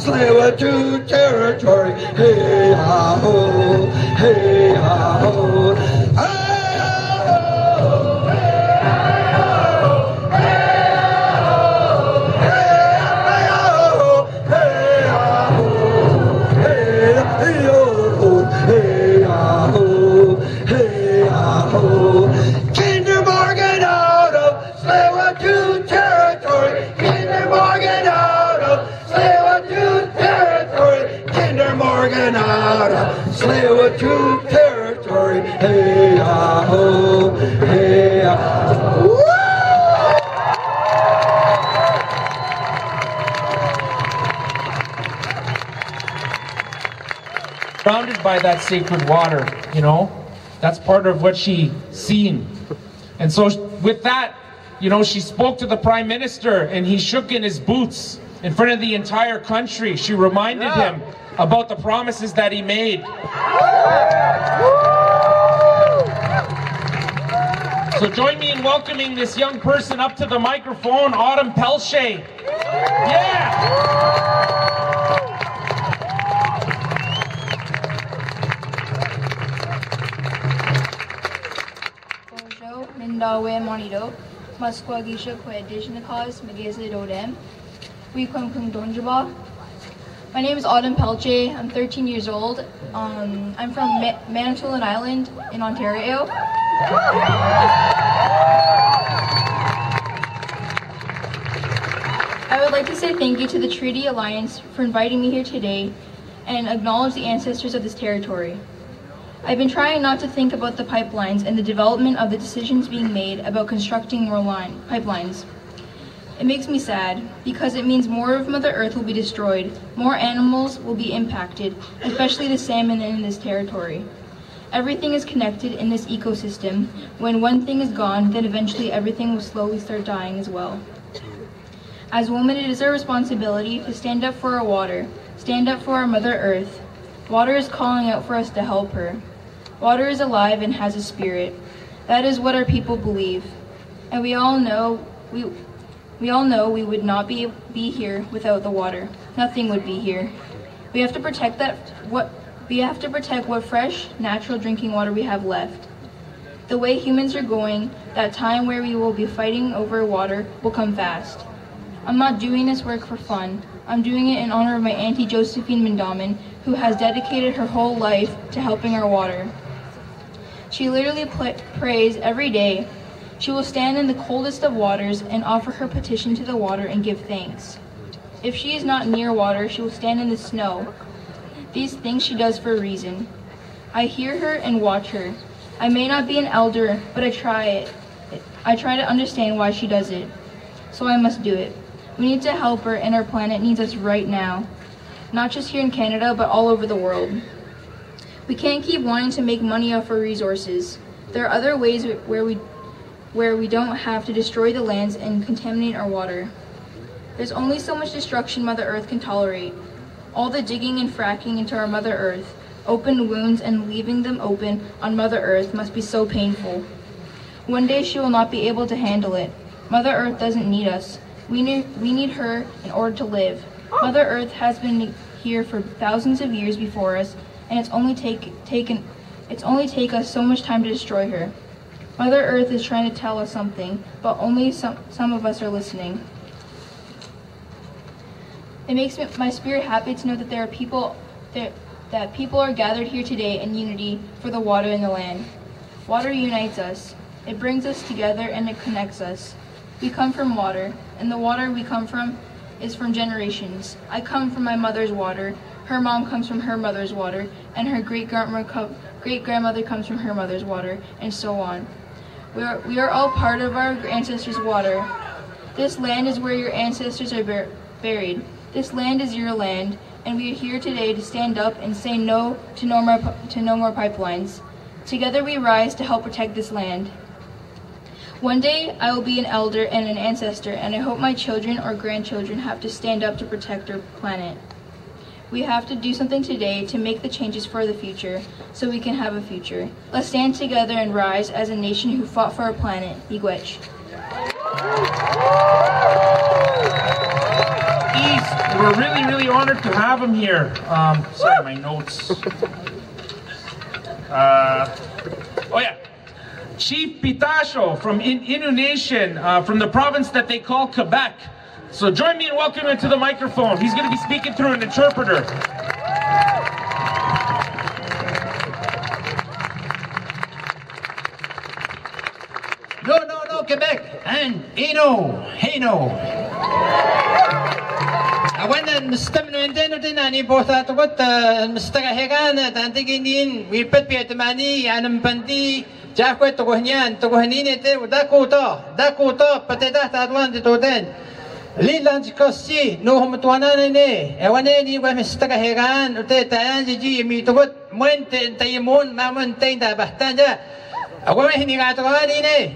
Tsleil-Waututh territory, hey ha ho, hey ha ho, hey ha ho, hey ha ho, hey ha ho, hey ha ho, hey ha ho. Kinder Morgan out of Tsleil-Waututh territory, Kinder Morgan out of Tsleil-Waututh. Kinder Morgan out of Tsleil-Waututh territory. Hey ah ho, hey ah. Woo! Surrounded by that sacred water, you know, that's part of what she seen, and so with that, you know, she spoke to the Prime Minister, and he shook in his boots in front of the entire country. She reminded yeah. him about the promises that he made. So join me in welcoming this young person up to the microphone, Autumn Pelche. Yeah! We come from Donjaba. My name is Autumn Pelche. I'm thirteen years old. Um, I'm from Ma Manitoulin Island in Ontario. I would like to say thank you to the Treaty Alliance for inviting me here today and acknowledge the ancestors of this territory. I've been trying not to think about the pipelines and the development of the decisions being made about constructing more line pipelines. It makes me sad, because it means more of Mother Earth will be destroyed, more animals will be impacted, especially the salmon in this territory. Everything is connected in this ecosystem. When one thing is gone, then eventually everything will slowly start dying as well. As women, it is our responsibility to stand up for our water, stand up for our Mother Earth. Water is calling out for us to help her. Water is alive and has a spirit. That is what our people believe. And we all know we... We all know we would not be, be here without the water. Nothing would be here. We have to protect that what we have to protect what fresh, natural drinking water we have left. The way humans are going, that time where we will be fighting over water will come fast. I'm not doing this work for fun. I'm doing it in honor of my Auntie Josephine Mandaman, who has dedicated her whole life to helping our water. She literally prays every day. She will stand in the coldest of waters and offer her petition to the water and give thanks. If she is not near water, she will stand in the snow. These things she does for a reason. I hear her and watch her. I may not be an elder, but I try it. I try to understand why she does it. So I must do it. We need to help her, and our planet needs us right now. Not just here in Canada, but all over the world. We can't keep wanting to make money off our resources. There are other ways where we, where we don't have to destroy the lands and contaminate our water. There's only so much destruction Mother Earth can tolerate. All the digging and fracking into our Mother Earth, open wounds and leaving them open on Mother Earth must be so painful. One day she will not be able to handle it. Mother Earth doesn't need us. We need, we need her in order to live. Mother Earth has been here for thousands of years before us, and it's only take, taken, it's only take us so much time to destroy her. Mother Earth is trying to tell us something, but only some, some of us are listening. It makes me, my spirit happy to know that there are people that, that people are gathered here today in unity for the water and the land. Water unites us. It brings us together and it connects us. We come from water, and the water we come from is from generations. I come from my mother's water, her mom comes from her mother's water, and her great-grandmother comes from her mother's water, and so on. We are, we are all part of our ancestors' water. This land is where your ancestors are bur- buried. This land is your land, and we are here today to stand up and say no to no more, to no more pipelines. Together we rise to help protect this land. One day I will be an elder and an ancestor, and I hope my children or grandchildren have to stand up to protect our planet. We have to do something today to make the changes for the future, so we can have a future. Let's stand together and rise as a nation who fought for our planet. Miigwech. We're really, really honored to have him here. Um, sorry, my notes. Uh, oh yeah, Chief Pitasho from In Innu Nation, uh, from the province that they call Quebec. So join me in welcoming him to the microphone. He's going to be speaking through an interpreter. No, no, no, Quebec and Innu, Hino. أولا المستمن عندنا دينا يعني بوثات وقت المسترهيران تانتيجينين ويبت بيتماني يعني مبندي جاكوي تروهنيان تروهنين تي وداكوتا داكوتا بتدا تادوان تودن ليلاند كوسي نوهم توانانني أوانني ومسترهيران وتتان جي ميتوت من تيمون ما من تيندا بحتاجة أوانهني عترانيني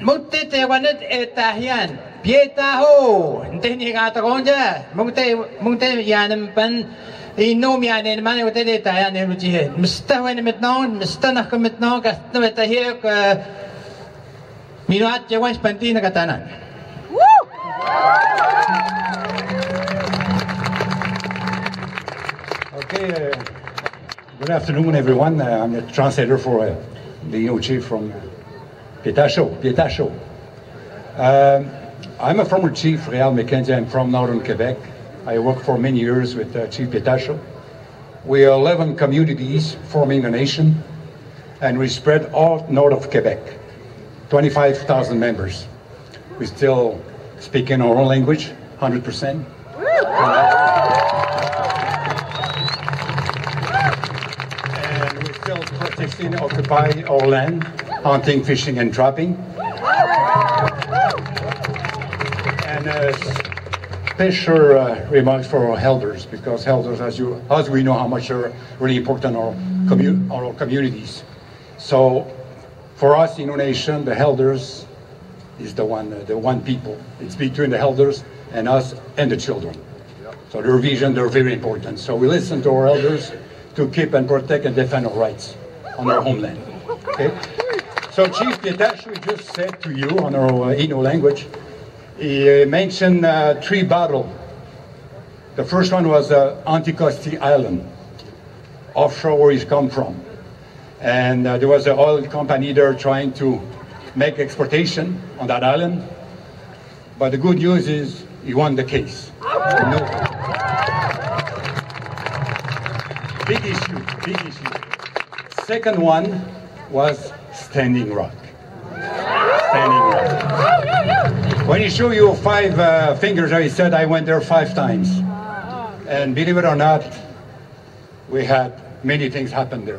مدت وند التهيان Pietaho, hindi nga takonja. Mungte, mungte yanem pan inom yanen man yung tele tayan yung lucihe. Mista wene metnaon, mista na kumetnaon kasi na tayo k minuat jawan spanti na katanan. Okay, good afternoon everyone. I'm the translator for uh, the Innu chief from Pietasho. Pietasho. Um, I'm a former chief, Réal McKenzie. I'm from northern Quebec. I worked for many years with uh, Chief Pitasho. We are eleven communities forming a nation, and we spread all north of Quebec, twenty-five thousand members. We still speak in our own language, one hundred percent. And we still protecting and occupy our land, hunting, fishing, and trapping. And uh, special uh, remarks for our elders, because elders, as you, as we know, how much are really important our commu our communities. So, for us, Innu Nation, the elders is the one, uh, the one people. It's between the elders and us and the children. So their vision, they're very important. So we listen to our elders to keep and protect and defend our rights on our homeland. Okay. So Chief Pitasho just said to you on our uh, Innu language. He mentioned uh, three battles The first one was uh, Anticosti Island, offshore where he's come from. And uh, there was an oil company there trying to make exportation on that island. But the good news is he won the case. No. Big issue, big issue. Second one was Standing Rock. Standing Rock. When he showed you five uh, fingers, he said, I went there five times. And believe it or not, we had many things happen there.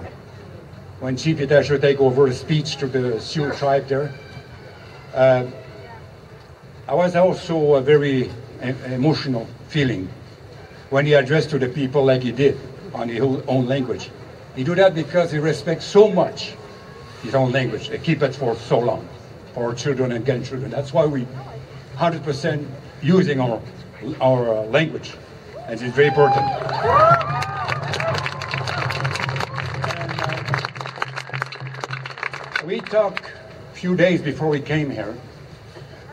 When Chief Itashu take over a speech to the Sioux tribe there, uh, I was also a very emotional feeling when he addressed to the people like he did on his own language. He do that because he respects so much his own language. They keep it for so long, for children and grandchildren. That's why we one hundred percent using our, our language, and it's very important. We talked a few days before we came here.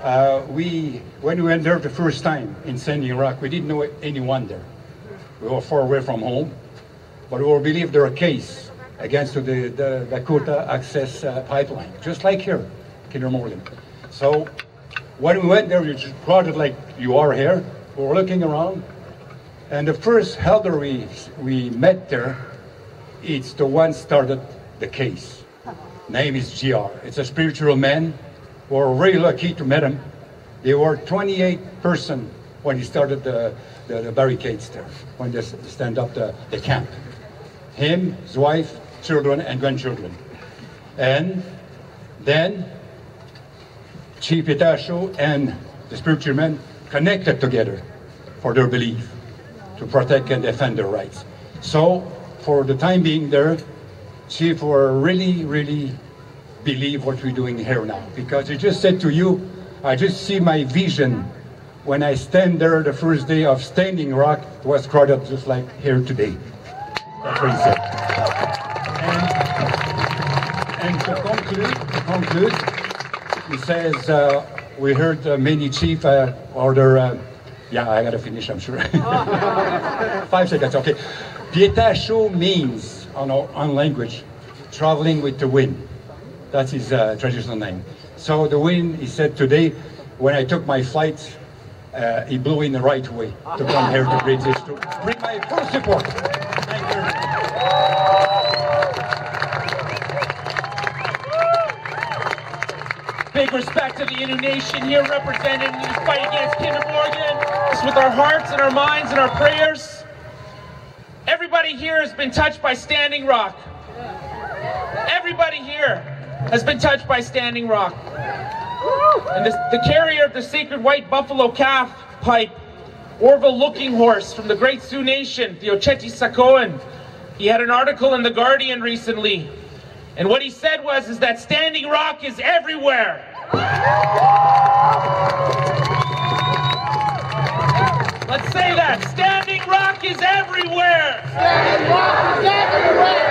Uh, we, when we went there the first time in Standing Rock, we didn't know anyone there. We were far away from home, but we were believed there was a case against the, the Dakota access uh, pipeline, just like here, Kinder Morgan. So when we went there, we just brought it like you are here. We were looking around, and the first elder we, we met there, it's the one started the case. Name is G R. It's a spiritual man. We were very lucky to meet him. There were twenty-eight person when he started the, the, the barricades there, when they stand up the, the camp. Him, his wife, children, and grandchildren. And then Chief Itashu and the spiritual men connected together for their belief to protect and defend their rights. So for the time being there, Chief were really, really believe what we're doing here now. Because I just said to you, I just see my vision when I stand there the first day of Standing Rock. It was crowded just like here today. That's what he said. And, and to conclude, to conclude, he says, uh, we heard uh, many chief uh, order, uh, yeah, I gotta finish, I'm sure. Five seconds, okay. Pietasho means, on our on language, traveling with the wind. That's his uh, traditional name. So the wind, he said today, when I took my flight, uh, he blew in the right way to come here to British to bring my full support. Thank you. Big respect to the Innu Nation here represented in this fight against Kinder Morgan. It's with our hearts and our minds and our prayers. Everybody here has been touched by Standing Rock. Everybody here has been touched by Standing Rock. And this, the carrier of the sacred white buffalo calf pipe, Orville Looking Horse from the great Sioux Nation, the Ocheti Sakoan, he had an article in The Guardian recently. And what he said was, is that Standing Rock is everywhere. Let's say that. Standing Rock is everywhere. Standing Rock is everywhere.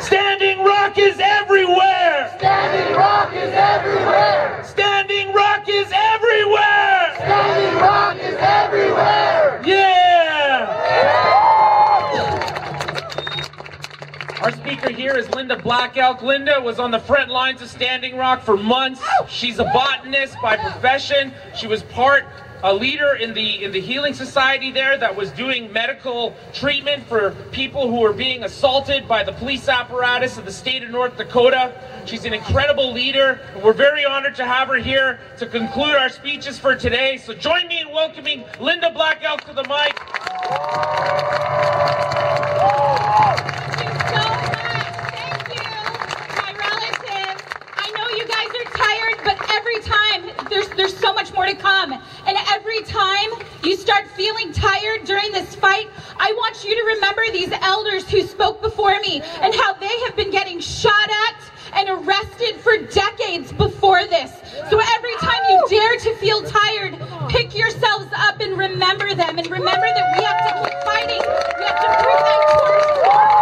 Standing Rock is everywhere. Standing Rock is everywhere. Standing Rock is everywhere. Standing Rock is everywhere. Yeah. Our speaker here is Linda Black Elk. Linda was on the front lines of Standing Rock for months. She's a botanist by profession. She was part a leader in the in the healing society there that was doing medical treatment for people who were being assaulted by the police apparatus of the state of North Dakota. She's an incredible leader, and we're very honored to have her here to conclude our speeches for today. So join me in welcoming Linda Black Elk to the mic. Thank you so much. Thank you, my relatives. I know you guys are tired, but every time there's there's so much more to come. And every time you start feeling tired during this fight, I want you to remember these elders who spoke before me and how they have been getting shot at and arrested for decades before this. So every time you dare to feel tired, pick yourselves up and remember them. And remember that we have to keep fighting. We have to prove that torch to them.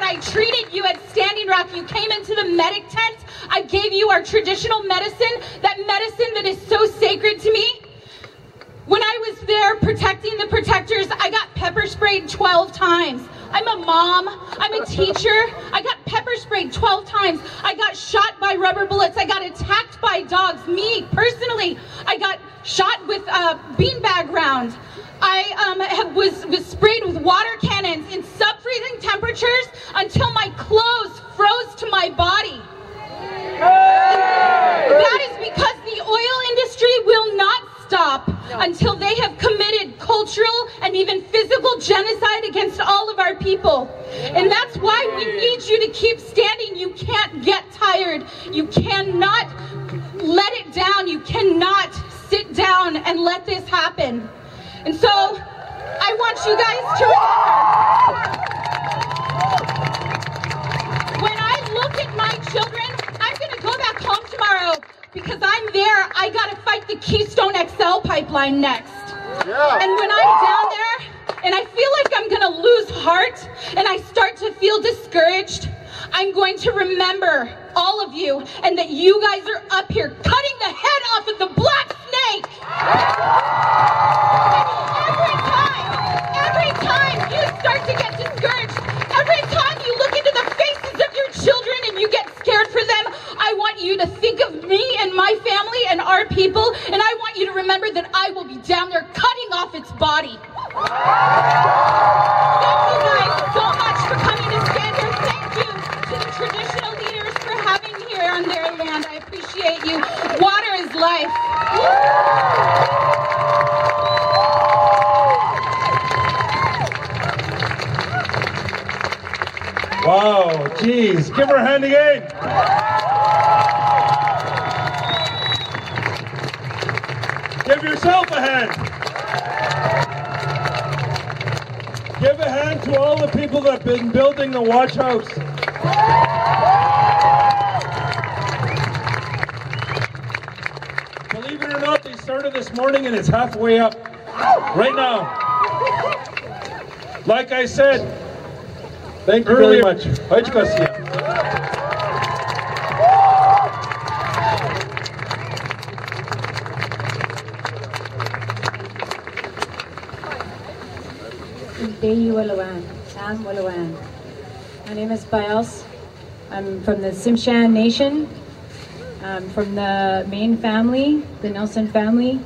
I treated you at Standing Rock, you came into the medic tent. I gave you our traditional medicine, that medicine that is so sacred to me. When I was there protecting the protectors, I got pepper sprayed twelve times. I'm a mom, I'm a teacher. I got pepper sprayed twelve times. I got shot by rubber bullets. I got attacked by dogs. Me, personally, I got shot with a beanbag round. I um, was, was sprayed with water cannons in sub-freezing temperatures until my clothes froze to my body. And that is because the oil industry will not stop until they have committed cultural and even physical genocide against all of our people. And that's why we need you to keep standing. You can't get tired. You cannot let it down. You cannot sit down and let this happen. And so, I want you guys to remember, when I look at my children, I'm going to go back home tomorrow, because I'm there, I got to fight the Keystone X L pipeline next. Yeah. And when I'm down there, and I feel like I'm going to lose heart, and I start to feel discouraged, I'm going to remember all of you, and that you guys are up here cutting the head off of the black snake! And every time, every time you start to get discouraged, every time you look into the faces of your children and you get scared for them, I want you to think of me and my family and our people, and I want you to remember that I will be down there cutting off its body. Thank you guys so much for coming to stand here. Thank you to the traditional leaders for having me here on their land. I appreciate you. Water is life. Wow, geez, give her a hand again. Give yourself a hand. Give a hand to all the people that have been building the watch house. Believe it or not, they started this morning and it's halfway up right now. Like I said, thank you very much. My name is Biles. I'm from the Tsimshian Nation. I'm from the main family, the Nelson family.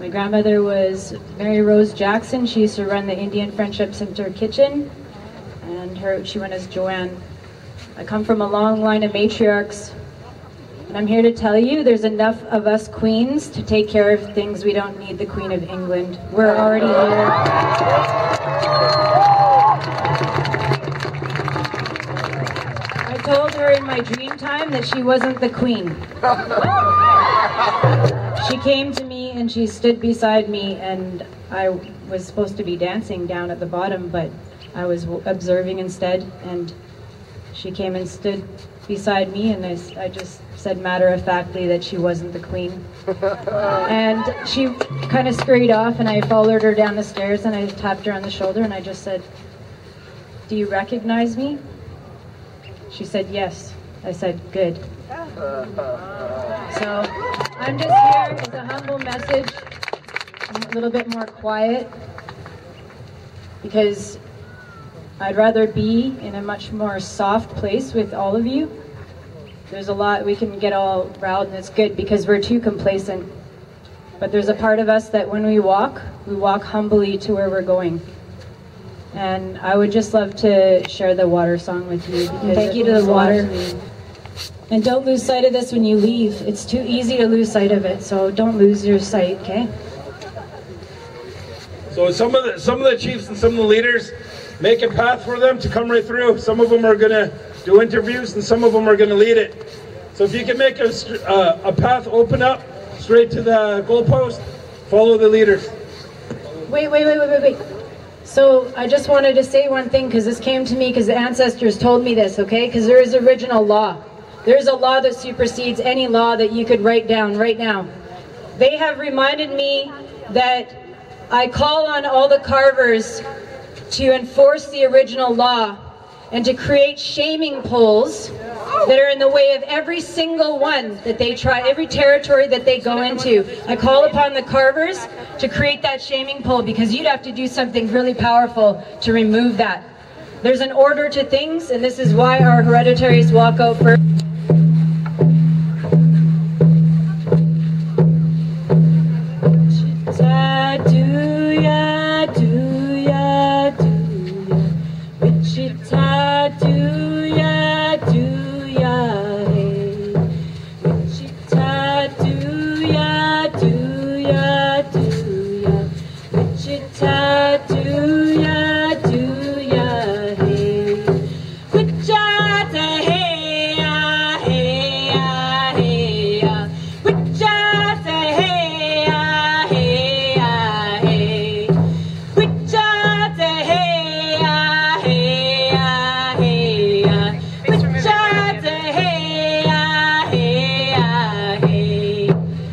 My grandmother was Mary Rose Jackson. She used to run the Indian Friendship Center kitchen. And her, she went as Joanne. I come from a long line of matriarchs, and I'm here to tell you there's enough of us queens to take care of things. We don't need the Queen of England. We're already here. I told her in my dream time that she wasn't the queen. She came to me and she stood beside me, and I was supposed to be dancing down at the bottom, but I was observing instead, and she came and stood beside me, and I, I just said matter-of-factly that she wasn't the queen. And she kind of scurried off, and I followed her down the stairs, and I tapped her on the shoulder, and I just said, "Do you recognize me?" She said, "Yes." I said, "Good." So I'm just here as a humble message. I'm a little bit more quiet, because I'd rather be in a much more soft place with all of you. There's a lot, we can get all riled, and it's good because we're too complacent. But there's a part of us that when we walk, we walk humbly to where we're going. And I would just love to share the water song with you. Because thank you to the water. And don't lose sight of this when you leave. It's too easy to lose sight of it, so don't lose your sight, okay? So some of the, some of the chiefs and some of the leaders, make a path for them to come right through. Some of them are going to do interviews, and some of them are going to lead it. So if you can make a, uh, a path open up straight to the goalpost, follow the leaders. Wait, wait, wait, wait, wait, wait. So I just wanted to say one thing, because this came to me because the ancestors told me this, okay? Because there is original law. There is a law that supersedes any law that you could write down right now. They have reminded me that I call on all the carvers to enforce the original law and to create shaming poles that are in the way of every single one that they try, every territory that they go into. I call upon the carvers to create that shaming pole, because you'd have to do something really powerful to remove that. There's an order to things, and this is why our hereditaries walk out first.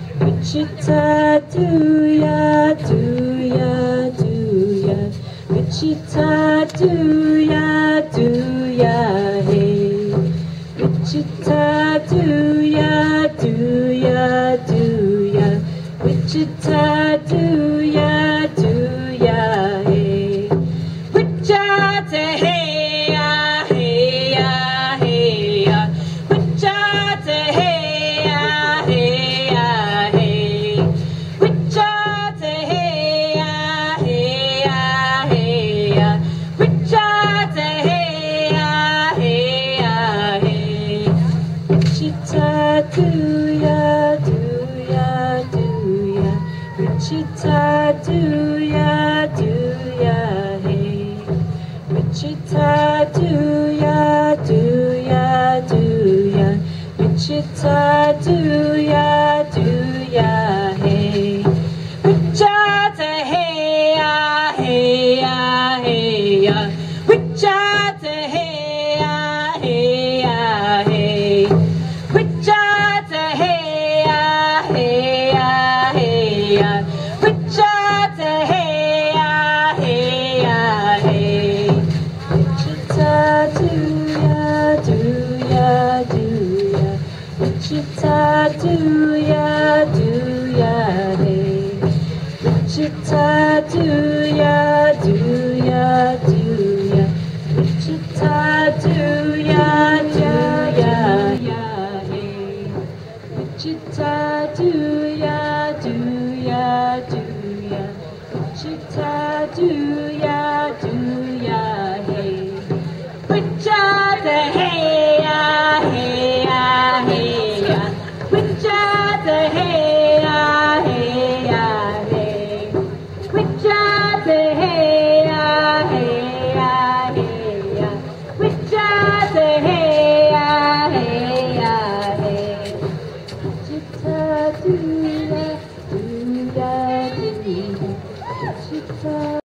Chita do ya do ya do ya. Chita.